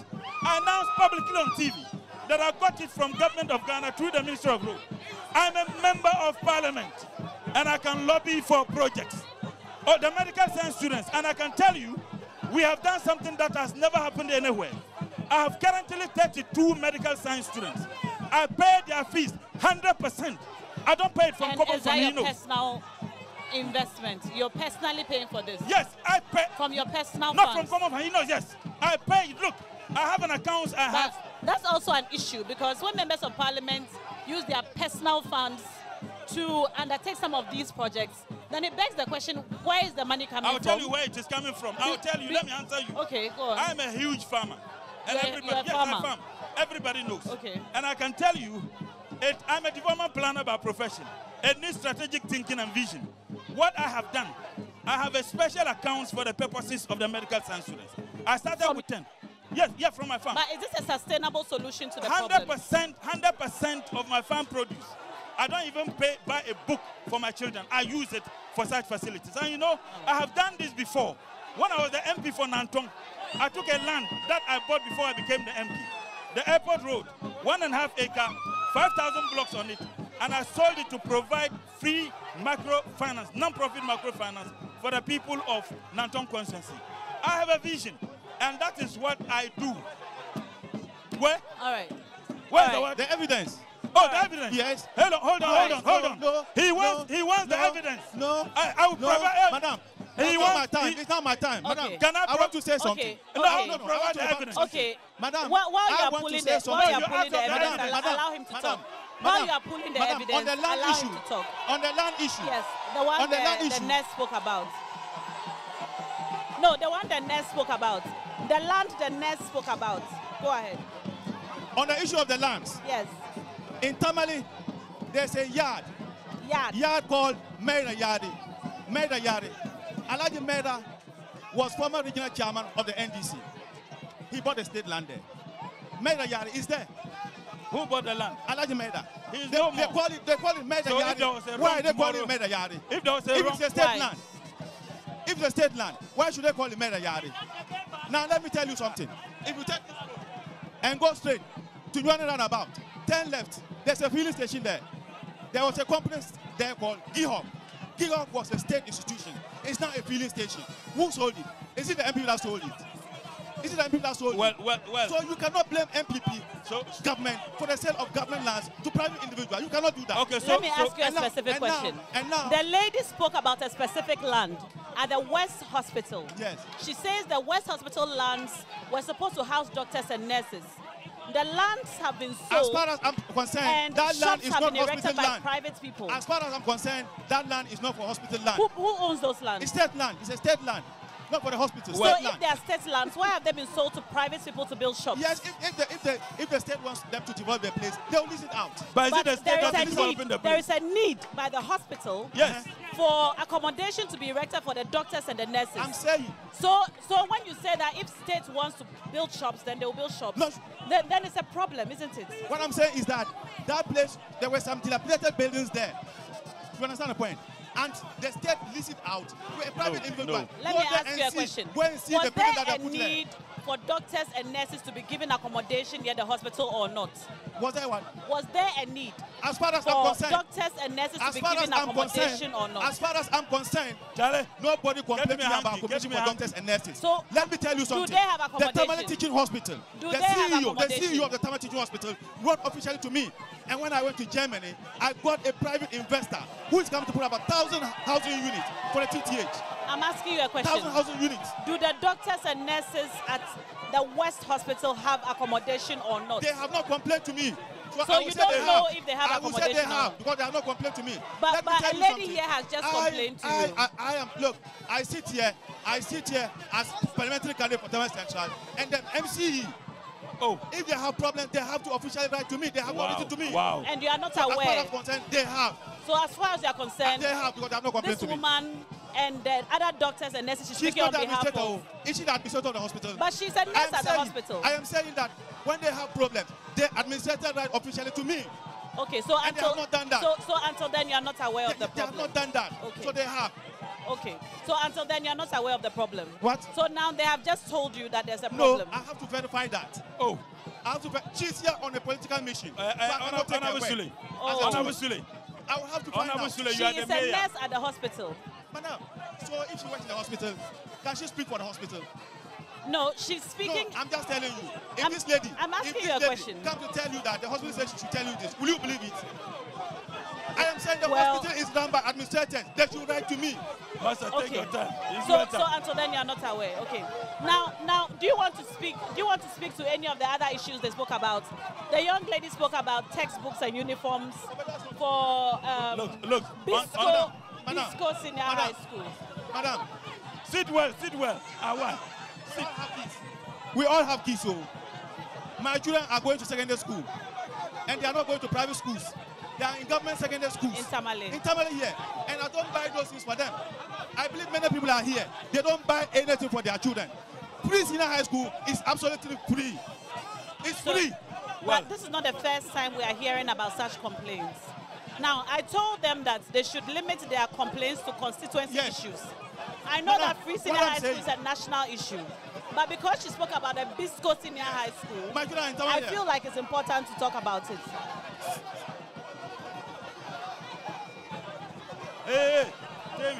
I announced publicly on T V that I got it from government of Ghana through the Ministry of Road. I'm a member of parliament, and I can lobby for projects. Or the medical science students, and I can tell you, we have done something that has never happened anywhere. I have currently thirty-two medical science students. I pay their fees one hundred percent. I don't pay it from Kobo from Nino. Your personal investment? You're personally paying for this? Yes, I pay. From your personal Not funds. From Kobo from Nino, yes. I pay. Look, I have an account. I but have. That's also an issue, because when members of parliament use their personal funds to undertake some of these projects, then it begs the question, where is the money coming from? I'll tell you where it is coming from. I'll tell you. Let me answer you. Okay, go on. I'm a huge farmer. And you're, everybody, you're a yes, farmer. I farm. Everybody knows. Okay. And I can tell you, it, I'm a development planner by profession. It needs strategic thinking and vision. What I have done, I have a special account for the purposes of the medical science students. I started from, with ten. Yes, yeah, from my farm. But is this a sustainable solution to the problem? one hundred percent, one hundred percent of my farm produce. I don't even pay, buy a book for my children. I use it for such facilities. And you know, I have done this before. When I was the M P for Nantong, I took a land that I bought before I became the M P. The airport road, one and a half acre, five thousand blocks on it. And I sold it to provide free microfinance, non-profit microfinance for the people of Nantong constituency. I have a vision, and that is what I do. Where? All right. Where's the what? The evidence. Oh, the evidence. Yes. Hello, hold on, hold on, hold on. No, he wants, no, he wants no, the evidence. No. I, I will no, provide. Madam, he wants my time. He, it's not my time. Okay. Madam, can I? I want to say something. Okay. No, okay. no, no, no. Provide the evidence. Okay, madam. While you are pulling the, while you are pulling the evidence, allow him to talk. While you are pulling the evidence, on the land issue. On the land issue. Yes, the one that the nurse spoke about. No, the one the nurse spoke about. The land the nurse spoke about. Go ahead. On the issue of the lands. Yes. In Tamale, there's a yard, yard, yard called Mera Yardi. Mera Yardi. Alaji Meda was former regional chairman of the N D C. He bought the state land there. Mera Yardi is there. Who bought the land? Alaji Meda. They, no they, call it, they call it Mera so Yardi. Why they call it Mera Yardi? If there was a if wrong, it's a state why? land, if it's a state land, why should they call it Mera Yardi? Now let me tell you something. If you take and go straight to one roundabout, turn left. There's a filling station there. There was a company there called Gihop. Gihop was a state institution. It's now a filling station. Who sold it? Is it the M P that sold it? Is it the M P that sold well, it? Well, well, So you cannot blame M P P so, government for the sale of government lands to private individuals. You cannot do that. Okay. So, Let me so, ask you a specific now, question. And now, and now, the lady spoke about a specific land at the West Hospital. Yes. She says the West Hospital lands were supposed to house doctors and nurses. The lands have been sold. As far as I'm concerned, and that land is not hospital land. Private people. As far as I'm concerned, that land is not for hospital land. Who, who owns those lands? It's state land. It's a state land, not for the hospital. Well, so land. If they are state lands, why have they been sold to private people to build shops? Yes, if, if, the, if, the, if the state wants them to develop their place, they'll lease it out. But, but is it the state that is developing the place? There is a need by the hospital. Yes. For accommodation to be erected for the doctors and the nurses. I'm saying. So, so when you say that if state wants to build shops, then they will build shops. No. Then, then it's a problem, isn't it? What I'm saying is that that place, there were some dilapidated buildings there. You understand the point? And the state leased it out to a private no, individual. No. Let go me ask you a see, question. Was the there that a need there? for doctors and nurses to be given accommodation near the hospital or not? Was there one? Was there a need as far as for I'm concerned, doctors and nurses to be given accommodation or not? As far as I'm concerned, Charlie, nobody complained about accommodation for doctors and nurses. So let me tell you something. Do they have accommodation? The Tamale Teaching Hospital. Do the, they C E O, have the C E O of the Tamale Teaching Hospital wrote officially to me. And when I went to Germany, I got a private investor who is coming to put up a thousand housing units for the T T H. I'm asking you a question. Thousand housing units. Do the doctors and nurses at the West Hospital have accommodation or not? They have not complained to me. So, so you don't know have. if they have I accommodation. I would say they have, not. because they have not complained to me. But, but a lady something. here has just I, complained to I, you. I, I, I am, look, I sit here, I sit here as parliamentary candidate for Tamale Central, and then M C E. Oh. If they have problems, they have to officially write to me. They have wow. not written to me. Wow. And you are not so aware. As far as concerned, they have. So as far as you are concerned, and they have because they have not complained to me. This woman and the other doctors and nurses, she's speaking on behalf of. Is she the administrator of the hospital? But she's a nurse at saying, the hospital. I am saying that when they have problems, they administrator write officially to me. Okay, so and until they have not done that. So, so until then, you are not aware they, of the they problem. They have not done that. Okay. So they have. Okay, so until then you're not aware of the problem. What? So now they have just told you that there's a problem. No, I have to verify that. Oh. I have to ver She's here on a political mission. Uh, uh, so Honorable Sule. Oh. Honorable Sule. I will have to find out. Sule, you she are is the mayor. a nurse at the hospital. Madam, so if she works in the hospital, can she speak for the hospital? No, she's speaking... No, I'm just telling you. If I'm, this lady... I'm asking you a lady, question. Come to tell you that the hospital says she should tell you this. Will you believe it? I am saying the well, hospital is run by administrators. They should write to me. Master, okay. take your time. So, so until then, you are not aware. Okay. Now, now, do you want to speak? Do you want to speak to any of the other issues they spoke about? The young lady spoke about textbooks and uniforms for um, look, look, Bisco, Madam, Bisco Senior High School. Madam, sit well, sit well. I want. Sit. We all have kids. So my children are going to secondary school, and they are not going to private schools. They are in government secondary schools. In Tamale. In Tamale here. And I don't buy those things for them. I believe many people are here. They don't buy anything for their children. Free senior high school is absolutely free. It's so, free. But well, this is not the first time we are hearing about such complaints. Now, I told them that they should limit their complaints to constituency yes. issues. I know Madam, that free senior high school is a national issue. But because she spoke about the Bisco Senior yes. High School, I feel here. like it's important to talk about it. Hey, hey, David.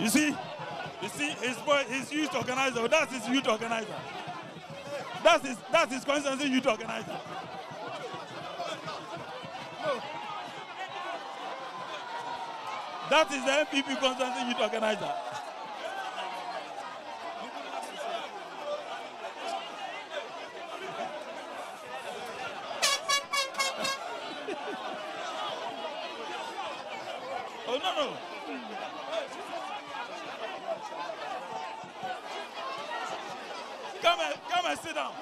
You see, you see, his boy, his youth organizer. That's his youth organizer. That's his, that's his constituency youth organizer. No. That is the M P P constituency youth organizer. Come and, come and sit down.